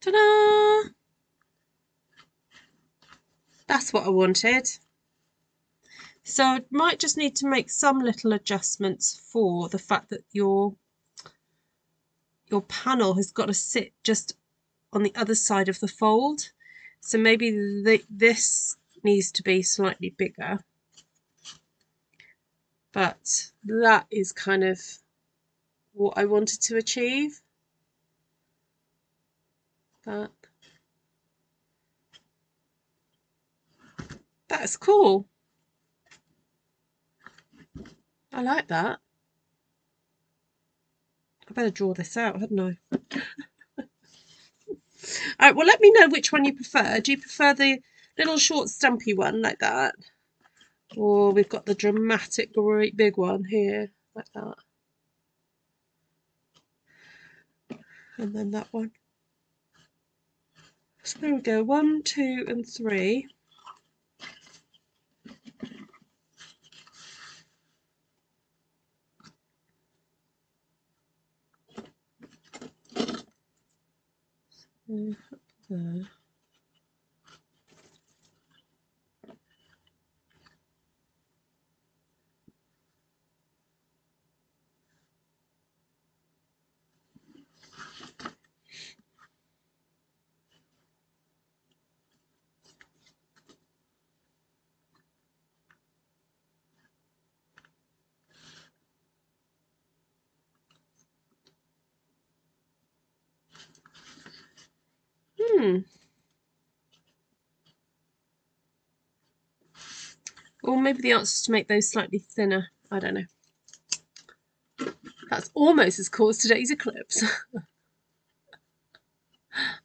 Ta-da! That's what I wanted. So I might just need to make some little adjustments for the fact that your, your panel has got to sit just on the other side of the fold. So maybe the, this needs to be slightly bigger. But that is kind of what I wanted to achieve. That. That's cool. I like that. I better draw this out, hadn't I? All right, well, let me know which one you prefer. Do you prefer the little short stumpy one like that? Or we've got the dramatic great big one here like that. And then that one. So there we go, one, two, and three. So up there. Or maybe the answer is to make those slightly thinner. I don't know. That's almost as cool as today's eclipse.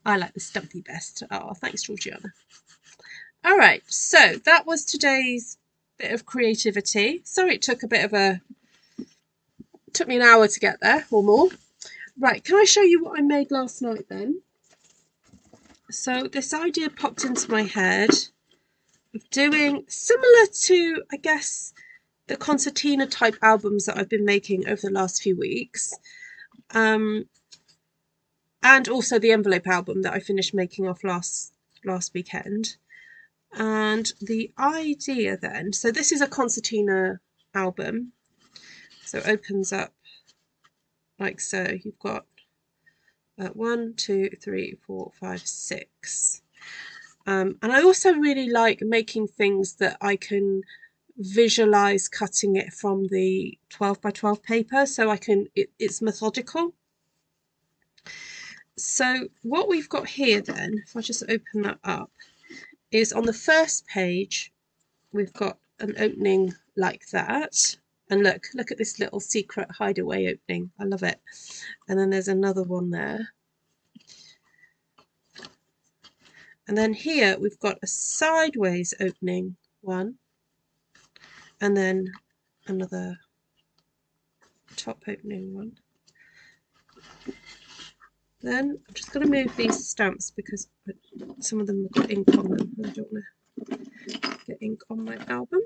I like the stumpy best. Oh, thanks, Georgiana. All right, so that was today's bit of creativity. Sorry it took a bit of a... took me an hour to get there or more. Right, can I show you what I made last night then? So this idea popped into my head of doing similar to, I guess, the concertina type albums that I've been making over the last few weeks. Um, and also the envelope album that I finished making off last, last weekend. And the idea then, so this is a concertina album. So it opens up like so. You've got Uh, one, two, three, four, five, six. Um, and I also really like making things that I can visualize cutting it from the twelve by twelve paper, so I can, it, it's methodical. So what we've got here then, if I just open that up, is on the first page, we've got an opening like that. And look, look at this little secret hideaway opening. I love it. And then there's another one there. And then here we've got a sideways opening one. And then another top opening one. Then I'm just going to move these stamps because some of them have got ink on them. I don't want to get ink on my album.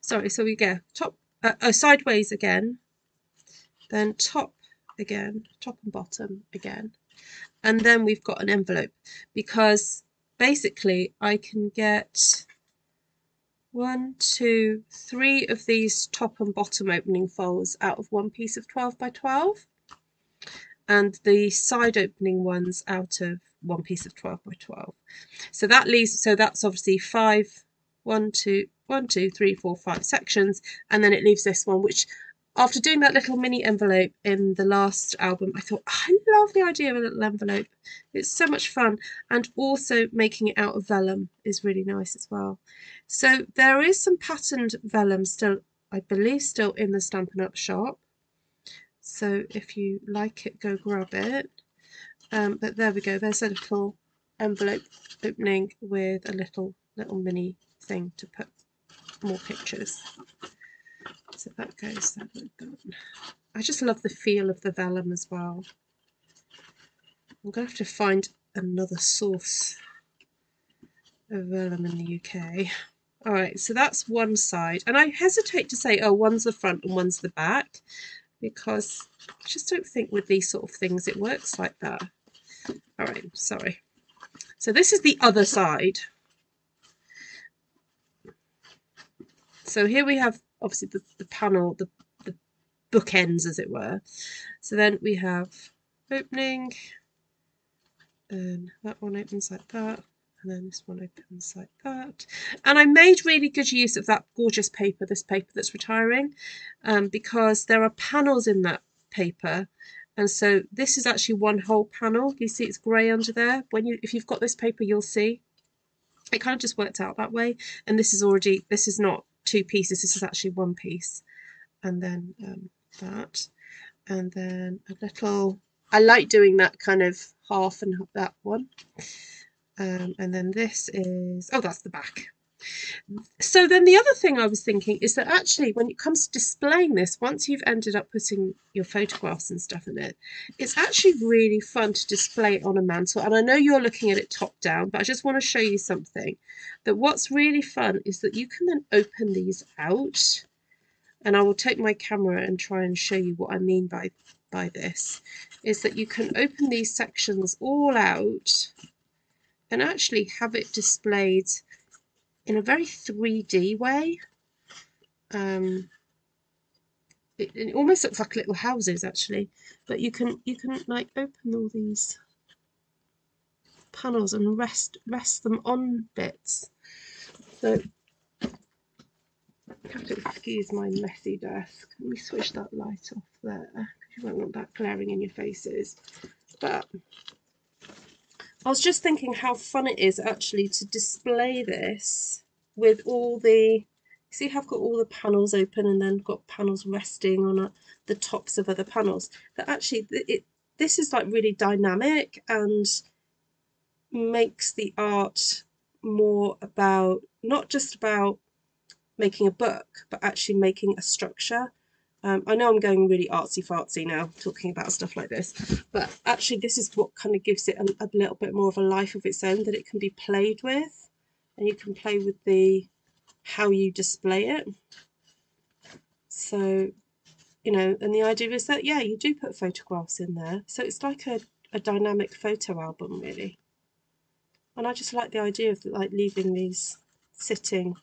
Sorry, so we go top, uh, oh, sideways again, then top again, top and bottom again, and then we've got an envelope, because basically I can get one, two, three of these top and bottom opening folds out of one piece of twelve by twelve, and the side opening ones out of one piece of twelve by twelve. So that leaves, so that's obviously five, one, two, one, two, three, four, five sections, and then it leaves this one, which after doing that little mini envelope in the last album, I thought, oh, I love the idea of a little envelope. It's so much fun. And also making it out of vellum is really nice as well. So there is some patterned vellum still, I believe, still in the Stampin' Up! Shop. So if you like it, go grab it. Um, but there we go. There's a little envelope opening with a little, little mini thing to put more pictures. So that goes that like that. I just love the feel of the vellum as well. I'm gonna have to find another source of vellum in the U K. All right, so that's one side, and I hesitate to say, oh, one's the front and one's the back, because I just don't think with these sort of things it works like that. All right, sorry. So this is the other side. So here we have obviously the, the panel, the, the bookends as it were. So then we have opening, and that one opens like that, and then this one opens like that. And I made really good use of that gorgeous paper, this paper that's retiring, um, because there are panels in that paper. And so this is actually one whole panel. You see it's grey under there. When you, if you've got this paper, you'll see. It kind of just worked out that way. And this is already, this is not two pieces. This is actually one piece. And then um, that. And then a little, I like doing that kind of half and that one. Um, and then this is, oh, that's the back. So then the other thing I was thinking is that actually when it comes to displaying this, once you've ended up putting your photographs and stuff in it, it's actually really fun to display it on a mantle. And I know you're looking at it top down, but I just want to show you something. That what's really fun is that you can then open these out, and I will take my camera and try and show you what I mean by, by this, is that you can open these sections all out and actually have it displayed in a very three D way. Um, it, it almost looks like little houses actually, but you can you can like open all these panels and rest rest them on bits. So you have to excuse my messy desk. Let me switch that light off there, because you won't want that glaring in your faces. But I was just thinking how fun it is actually to display this with all the, see how I've got all the panels open and then got panels resting on a, the tops of other panels. That actually, it, this is like really dynamic and makes the art more about, not just about making a book, but actually making a structure. Um, I know I'm going really artsy-fartsy now, talking about stuff like this, but actually this is what kind of gives it a, a little bit more of a life of its own, that it can be played with, and you can play with the how you display it. So, you know, and the idea is that, yeah, you do put photographs in there, so it's like a, a dynamic photo album, really. And I just like the idea of, like, leaving these sitting...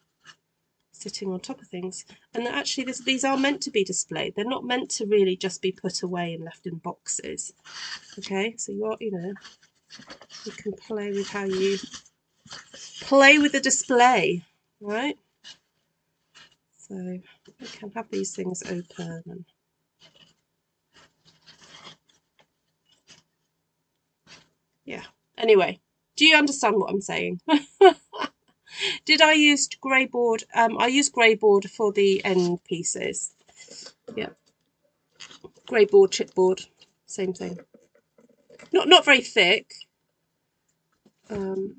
sitting on top of things, and actually this, these are meant to be displayed. They're not meant to really just be put away and left in boxes. Okay, so you are, you know, you can play with how you play with the display, right? So you can have these things open. And yeah. Anyway, do you understand what I'm saying? Did I use grey board? Um, I used grey board for the end pieces. Yeah, grey board, chipboard, same thing. Not not very thick. Um,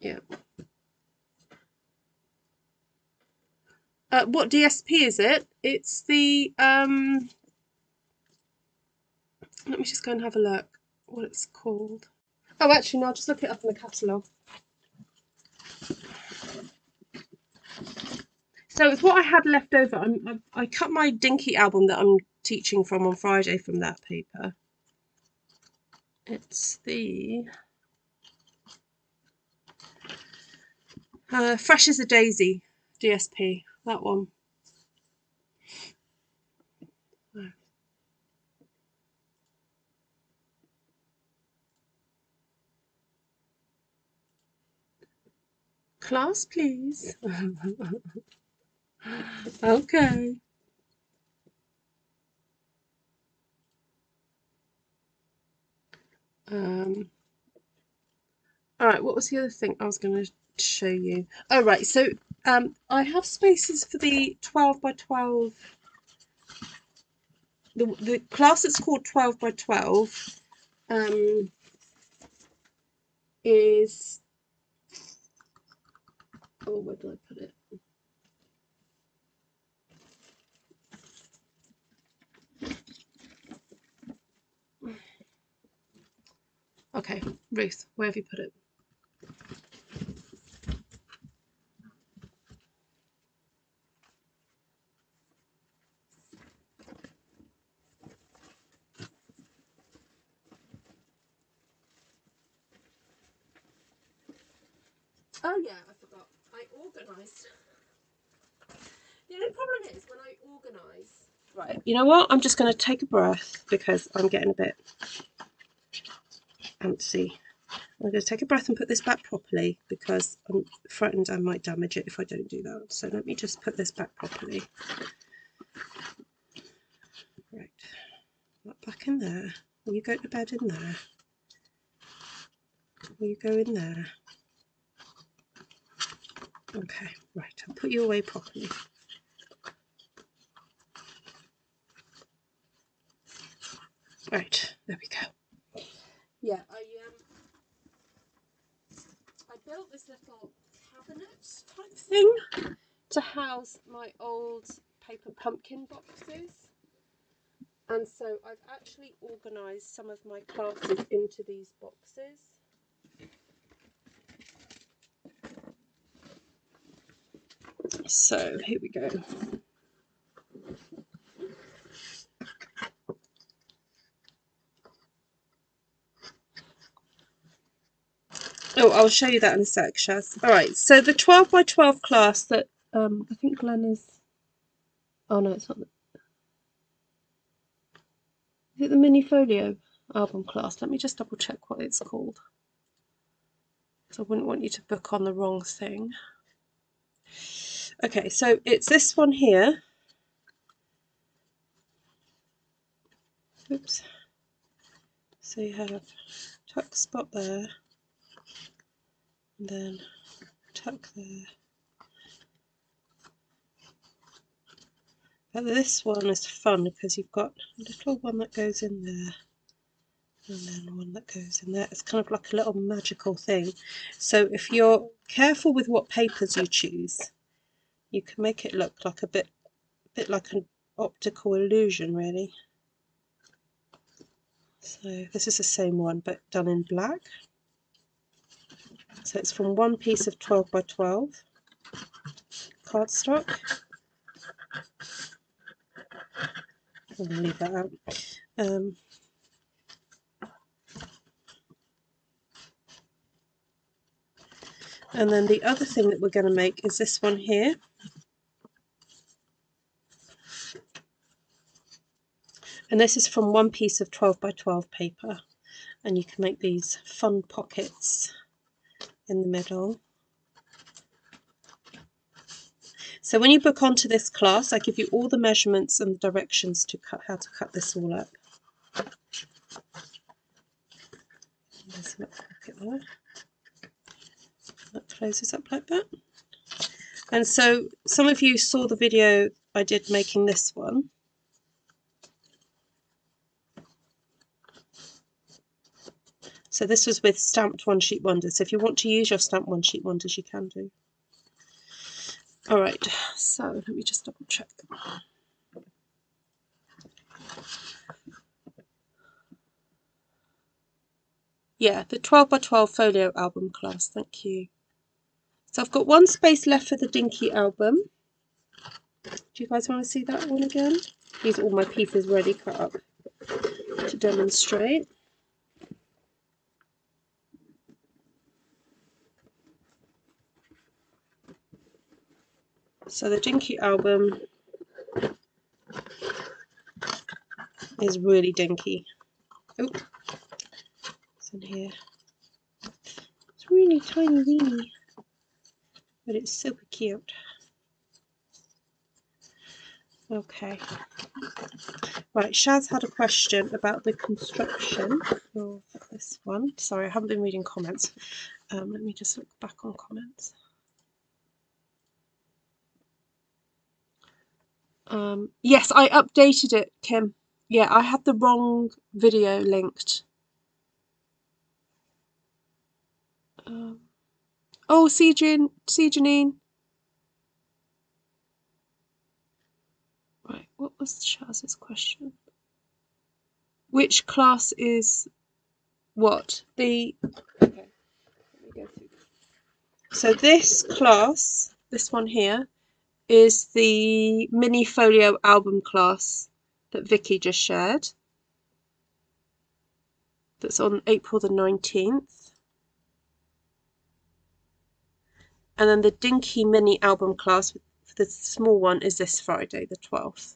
yeah. Uh, what D S P is it? It's the. Um, let me just go and have a look. What it's called? Oh, actually, no. I'll just look it up in the catalogue. So it's what I had left over. I'm, I, I cut my Dinky album that I'm teaching from on Friday from that paper. It's the uh, Fresh as a Daisy D S P, that one. Class, please. Okay. Um, all right, what was the other thing I was going to show you? All right, so um, I have spaces for the twelve by twelve. The, the class that's called twelve by twelve um, is... Oh, where did I put it? Okay, Ruth, where have you put it? Oh yeah, I forgot. I organised. The only problem is when I organise. Right, you know what? I'm just going to take a breath because I'm getting a bit antsy. I'm going to take a breath and put this back properly because I'm frightened I might damage it if I don't do that. So let me just put this back properly. Right, that back in there. You go to bed in there. You go in there. Okay, right, I'll put you away properly. Right, there we go. Yeah, I um I built this little cabinet type thing to house my old paper pumpkin boxes. And so I've actually organised some of my classes into these boxes. So here we go. Oh, I'll show you that in a sec, Shaz. All right, so the twelve by twelve class that um, I think Glenn is... Oh, no, it's not. The... Is it the mini folio album class? Let me just double check what it's called. Because I wouldn't want you to book on the wrong thing. Okay, so it's this one here. Oops. So you have tuck spot there, and then tuck there. But this one is fun because you've got a little one that goes in there, and then one that goes in there. It's kind of like a little magical thing. So if you're careful with what papers you choose, you can make it look like a bit, a bit like an optical illusion, really. So this is the same one, but done in black. So it's from one piece of twelve by twelve cardstock. I'm going to leave that out. Um, and then the other thing that we're going to make is this one here. And this is from one piece of twelve by twelve paper. And you can make these fun pockets in the middle. So when you book onto this class, I give you all the measurements and the directions to cut, how to cut this all up. There's a little pocket there. That closes up like that. And so some of you saw the video I did making this one. So this was with stamped One Sheet Wonders. So if you want to use your stamped One Sheet Wonders, you can do. All right, so let me just double check. Yeah, the twelve by twelve folio album class, thank you. So I've got one space left for the Dinky album. Do you guys want to see that one again? These are all my pieces ready cut up to demonstrate. So the Dinky album is really dinky. Oh, it's in here. It's really tiny, weeny, but it's super cute. Okay. Right, Shaz had a question about the construction of this one. Sorry, I haven't been reading comments. Um, let me just look back on comments. Um, yes, I updated it, Kim. Yeah, I had the wrong video linked. Um, oh, see, Jan see Janine. Right, what was Shaz's question? Which class is what? The okay. Let me go through. So this class, this one here, is the mini folio album class that Vicky just shared. That's on April the nineteenth. And then the Dinky mini album class for the small one is this Friday the twelfth.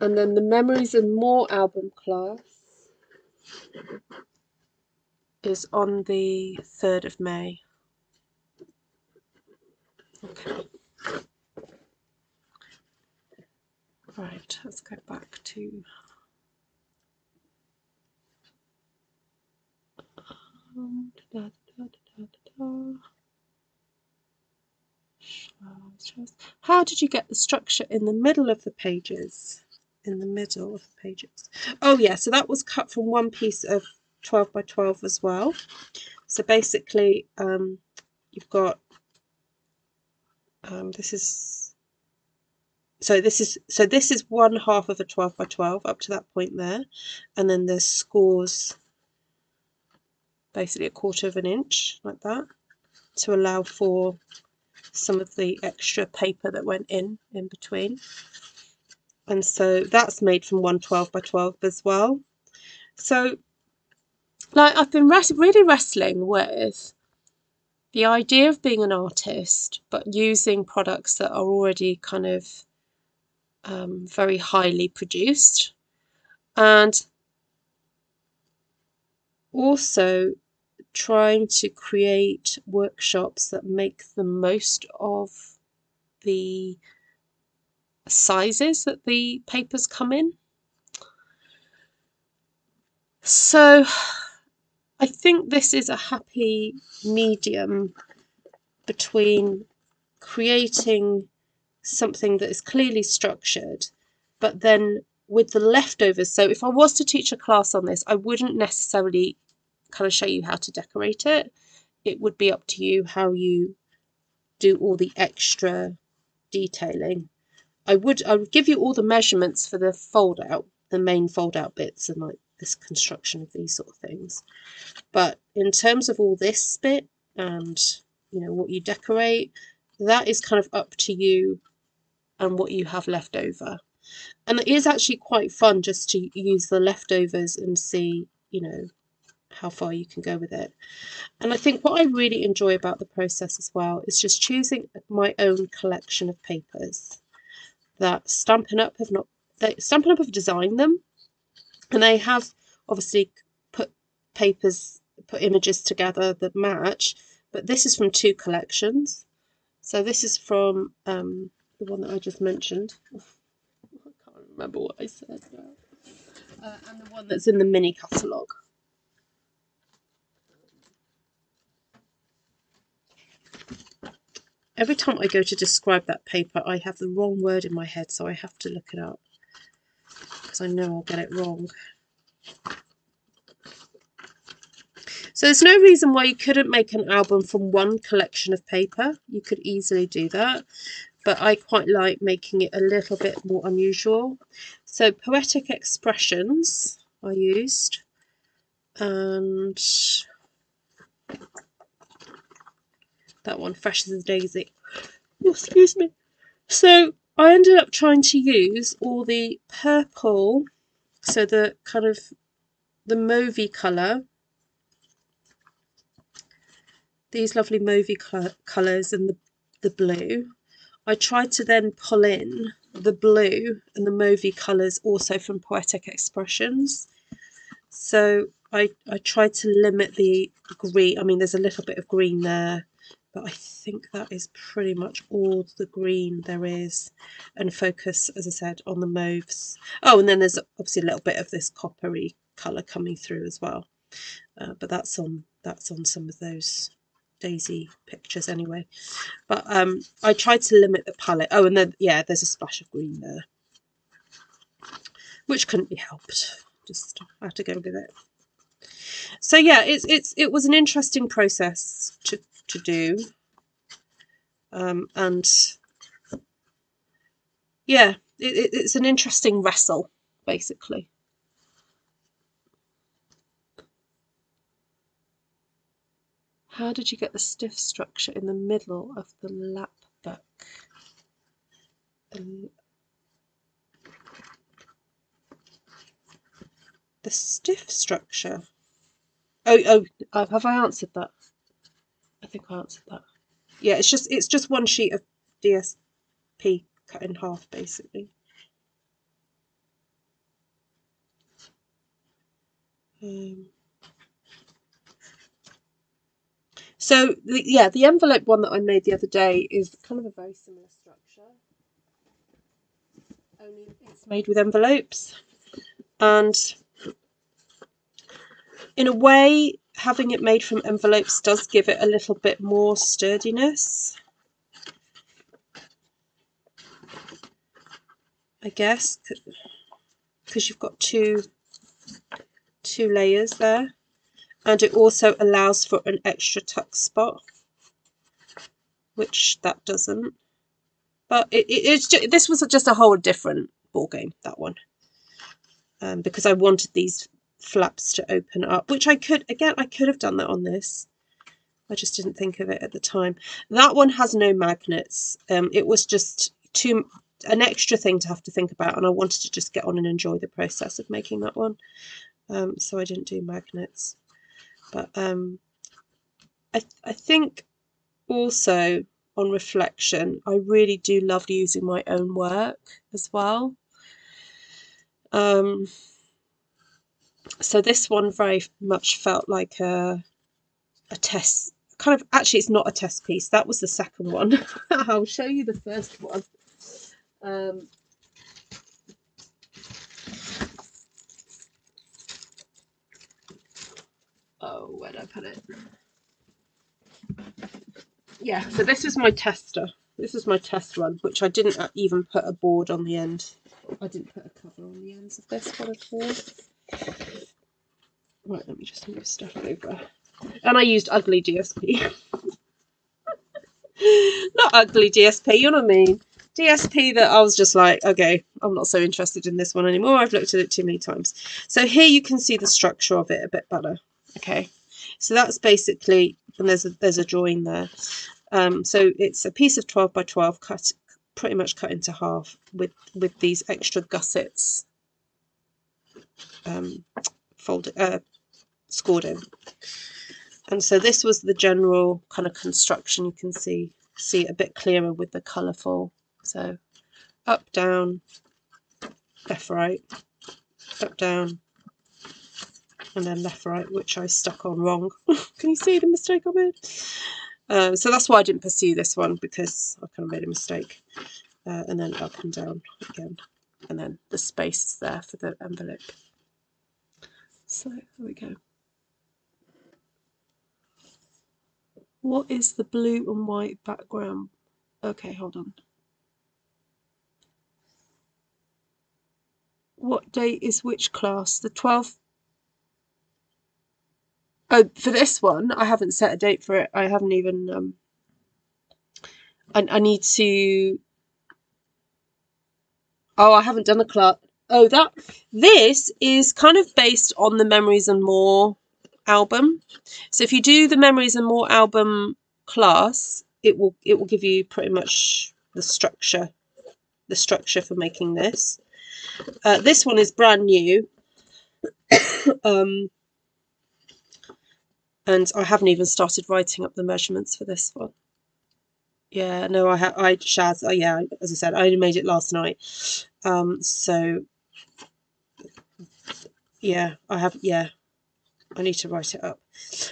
And then the Memories and More album class is on the third of May. Okay. Right, let's go back to... Um, da, da, da, da, da, da. How did you get the structure in the middle of the pages? In the middle of the pages. Oh yeah, so that was cut from one piece of twelve by twelve as well. So basically, um, you've got um, this is so this is so this is one half of a twelve by twelve up to that point there, and then there's scores, basically a quarter of an inch like that, to allow for some of the extra paper that went in in between. And so that's made from one twelve by twelve as well. So like I've been rest really wrestling with the idea of being an artist, but using products that are already kind of um, very highly produced, and also trying to create workshops that make the most of the sizes that the papers come in. So I think this is a happy medium between creating something that is clearly structured, but then with the leftovers. So if I was to teach a class on this, I wouldn't necessarily kind of show you how to decorate it. It would be up to you how you do all the extra detailing. I would I would give you all the measurements for the fold out, the main fold out bits, and like this construction of these sort of things. But in terms of all this bit and you know what you decorate, that is kind of up to you and what you have left over. And it is actually quite fun just to use the leftovers and see, you know, how far you can go with it. And I think what I really enjoy about the process as well is just choosing my own collection of papers that Stampin' Up! have not they, Stampin' Up! Have designed them, and they have obviously put papers, put images together that match, but this is from two collections. So this is from um, the one that I just mentioned, I can't remember what I said now, uh, and the one that's in the mini catalogue. Every time I go to describe that paper, I have the wrong word in my head, so I have to look it up because I know I'll get it wrong. So there's no reason why you couldn't make an album from one collection of paper. You could easily do that, but I quite like making it a little bit more unusual. So Poetic Expressions I used, and that one, Fresh as a Daisy. Oh, excuse me. So I ended up trying to use all the purple, so the kind of the mauvey colour, these lovely mauvey colours, and the, the blue. I tried to then pull in the blue and the mauvey colours also from Poetic Expressions. So I, I tried to limit the green. I mean, there's a little bit of green there, but I think that is pretty much all the green there is, and focus, as I said, on the mauves. Oh, and then there's obviously a little bit of this coppery colour coming through as well, uh, but that's on that's on some of those daisy pictures anyway. But um, I tried to limit the palette. Oh, and then yeah, there's a splash of green there, which couldn't be helped. Just I had to go with it. So yeah, it's it's it was an interesting process to. to do um, and yeah, it, it, it's an interesting wrestle basically. How did you get the stiff structure in the middle of the lap book? Um, the stiff structure, Oh, oh, have I answered that? I think I answered that. Yeah, it's just it's just one sheet of D S P cut in half, basically. Um, so the, yeah, the envelope one that I made the other day is kind of a very similar structure, only it's made with envelopes, and in a way, having it made from envelopes does give it a little bit more sturdiness, I guess, because you've got two two layers there, and it also allows for an extra tuck spot, which that doesn't. But it, it, it's just, this was just a whole different ball game, that one, um, because I wanted these flaps to open up, which I could, again, I could have done that on this. I just didn't think of it at the time. That one has no magnets. Um, it was just too an extra thing to have to think about, and I wanted to just get on and enjoy the process of making that one. Um, so I didn't do magnets, but um, I, th I think also on reflection, I really do love using my own work as well. Um, so this one very much felt like a, a test, kind of, actually it's not a test piece, that was the second one. I'll show you the first one. Um, Oh, where'd I put it? Yeah, so this is my tester. This is my test run, which I didn't even put a board on the end. I didn't put a cover on the ends of this one at all. Right, let me just move stuff over. And I used ugly D S P. Not ugly D S P, you know what I mean? D S P that I was just like, okay, I'm not so interested in this one anymore. I've looked at it too many times. So here you can see the structure of it a bit better. Okay, so that's basically, and there's a, there's a drawing there. Um, so it's a piece of twelve by twelve cut, pretty much cut into half with, with these extra gussets um, folded, uh, scored in. And so this was the general kind of construction. You can see, see it a bit clearer with the colourful. So up, down, left, right, up, down, and then left, right, which I stuck on wrong. Can you see the mistake I made? Uh, so that's why I didn't pursue this one, because I kind of made a mistake. Uh, and then up and down again. And then the space is there for the envelope. So there we go. What is the blue and white background? Okay, hold on. What date is which class? The twelfth. Oh, for this one, I haven't set a date for it. I haven't even, um, I, I need to, oh, I haven't done a class. Oh, that, this is kind of based on the Memories and More album. So if you do the Memories and More album class, it will, it will give you pretty much the structure, the structure for making this. Uh, this one is brand new. um. And I haven't even started writing up the measurements for this one. Yeah, no, I had, I shaz, oh yeah, as I said, I only made it last night. Um, so yeah, I have, yeah, I need to write it up.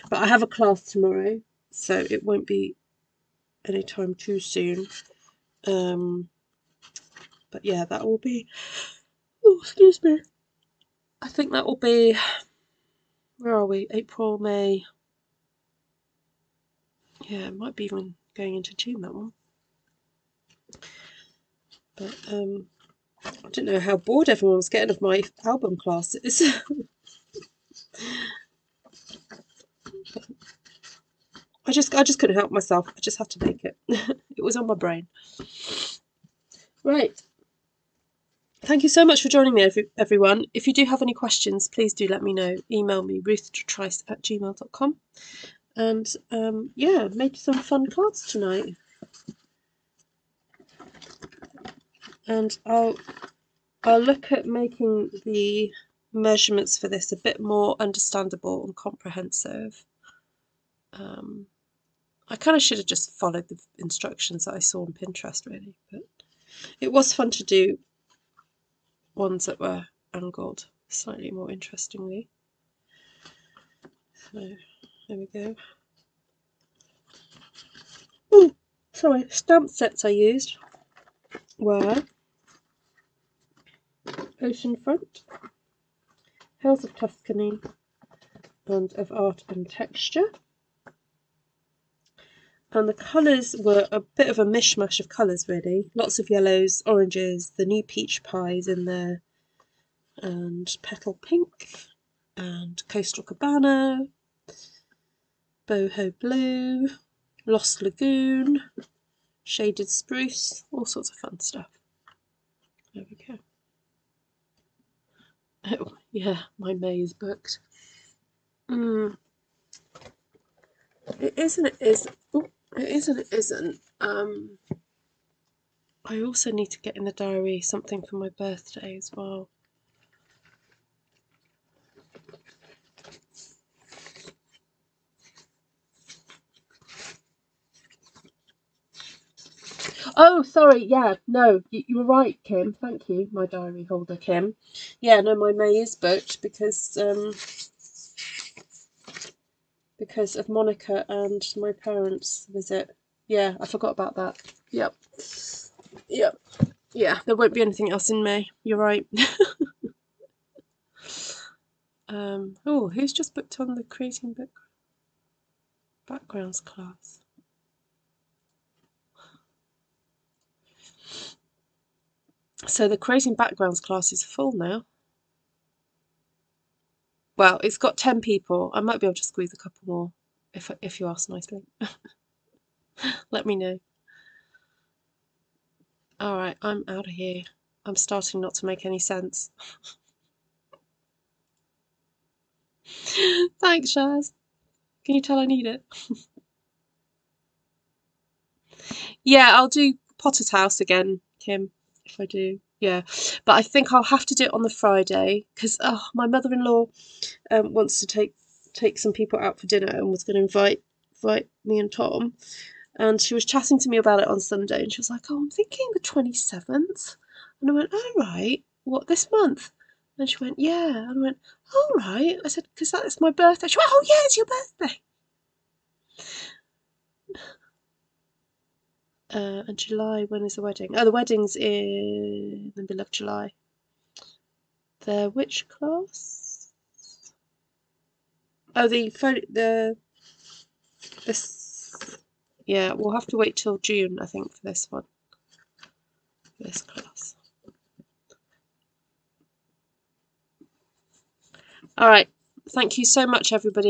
But I have a class tomorrow, so it won't be any time too soon. Um, but yeah, that will be. Oh, excuse me. I think that will be. Where are we? April, May. Yeah, it might be even going into June, that one. But um, I don't know how bored everyone was getting of my album classes. I just, I just couldn't help myself. I just had to make it. It was on my brain. Right. Thank you so much for joining me, every, everyone. If you do have any questions, please do let me know. Email me, ruth trice at gmail dot com. And, um, yeah, made some fun cards tonight. And I'll, I'll look at making the measurements for this a bit more understandable and comprehensive. Um, I kind of should have just followed the instructions that I saw on Pinterest, really, but it was fun to do ones that were angled slightly more interestingly. So there we go. Ooh, sorry, stamp sets I used were Oceanfront, Hills of Tuscany, Bands of Art and Texture. And the colours were a bit of a mishmash of colours, really. Lots of yellows, oranges, the new peach pies in there, and petal pink, and Coastal Cabana, Boho Blue, Lost Lagoon, Shaded Spruce, all sorts of fun stuff. There we go. Oh, yeah, my May is booked. Mm. It is and it isn't. Oh. It is and it isn't. Um, I also need to get in the diary something for my birthday as well. Oh, sorry, yeah, no, you, you were right, Kim. Thank you, my diary holder, Kim. Yeah, no, my May is booked because... Um, because of Monica and my parents' visit. Yeah, I forgot about that. Yep. Yep. Yeah, there won't be anything else in May. You're right. um, oh, who's just booked on the creating book backgrounds class? So the creating backgrounds class is full now. Well, it's got ten people. I might be able to squeeze a couple more if if you ask nicely. Let me know. All right, I'm out of here. I'm starting not to make any sense. Thanks, Shaz. Can you tell I need it? Yeah, I'll do Potter's House again, Kim, if I do. Yeah, but I think I'll have to do it on the Friday because oh, my mother-in-law um, wants to take take some people out for dinner and was going to invite invite me and Tom, and she was chatting to me about it on Sunday and she was like, "Oh, I'm thinking the twenty-seventh," and I went, "All right, what, this month?" And she went, "Yeah," and I went, "All right," I said, "because that's my birthday." She went, "Oh yeah, it's your birthday." Uh, and July, when is the wedding? Oh, the wedding's in the middle of July. The which class? Oh, the the this. Yeah, we'll have to wait till June, I think, for this one. This class. All right. Thank you so much, everybody.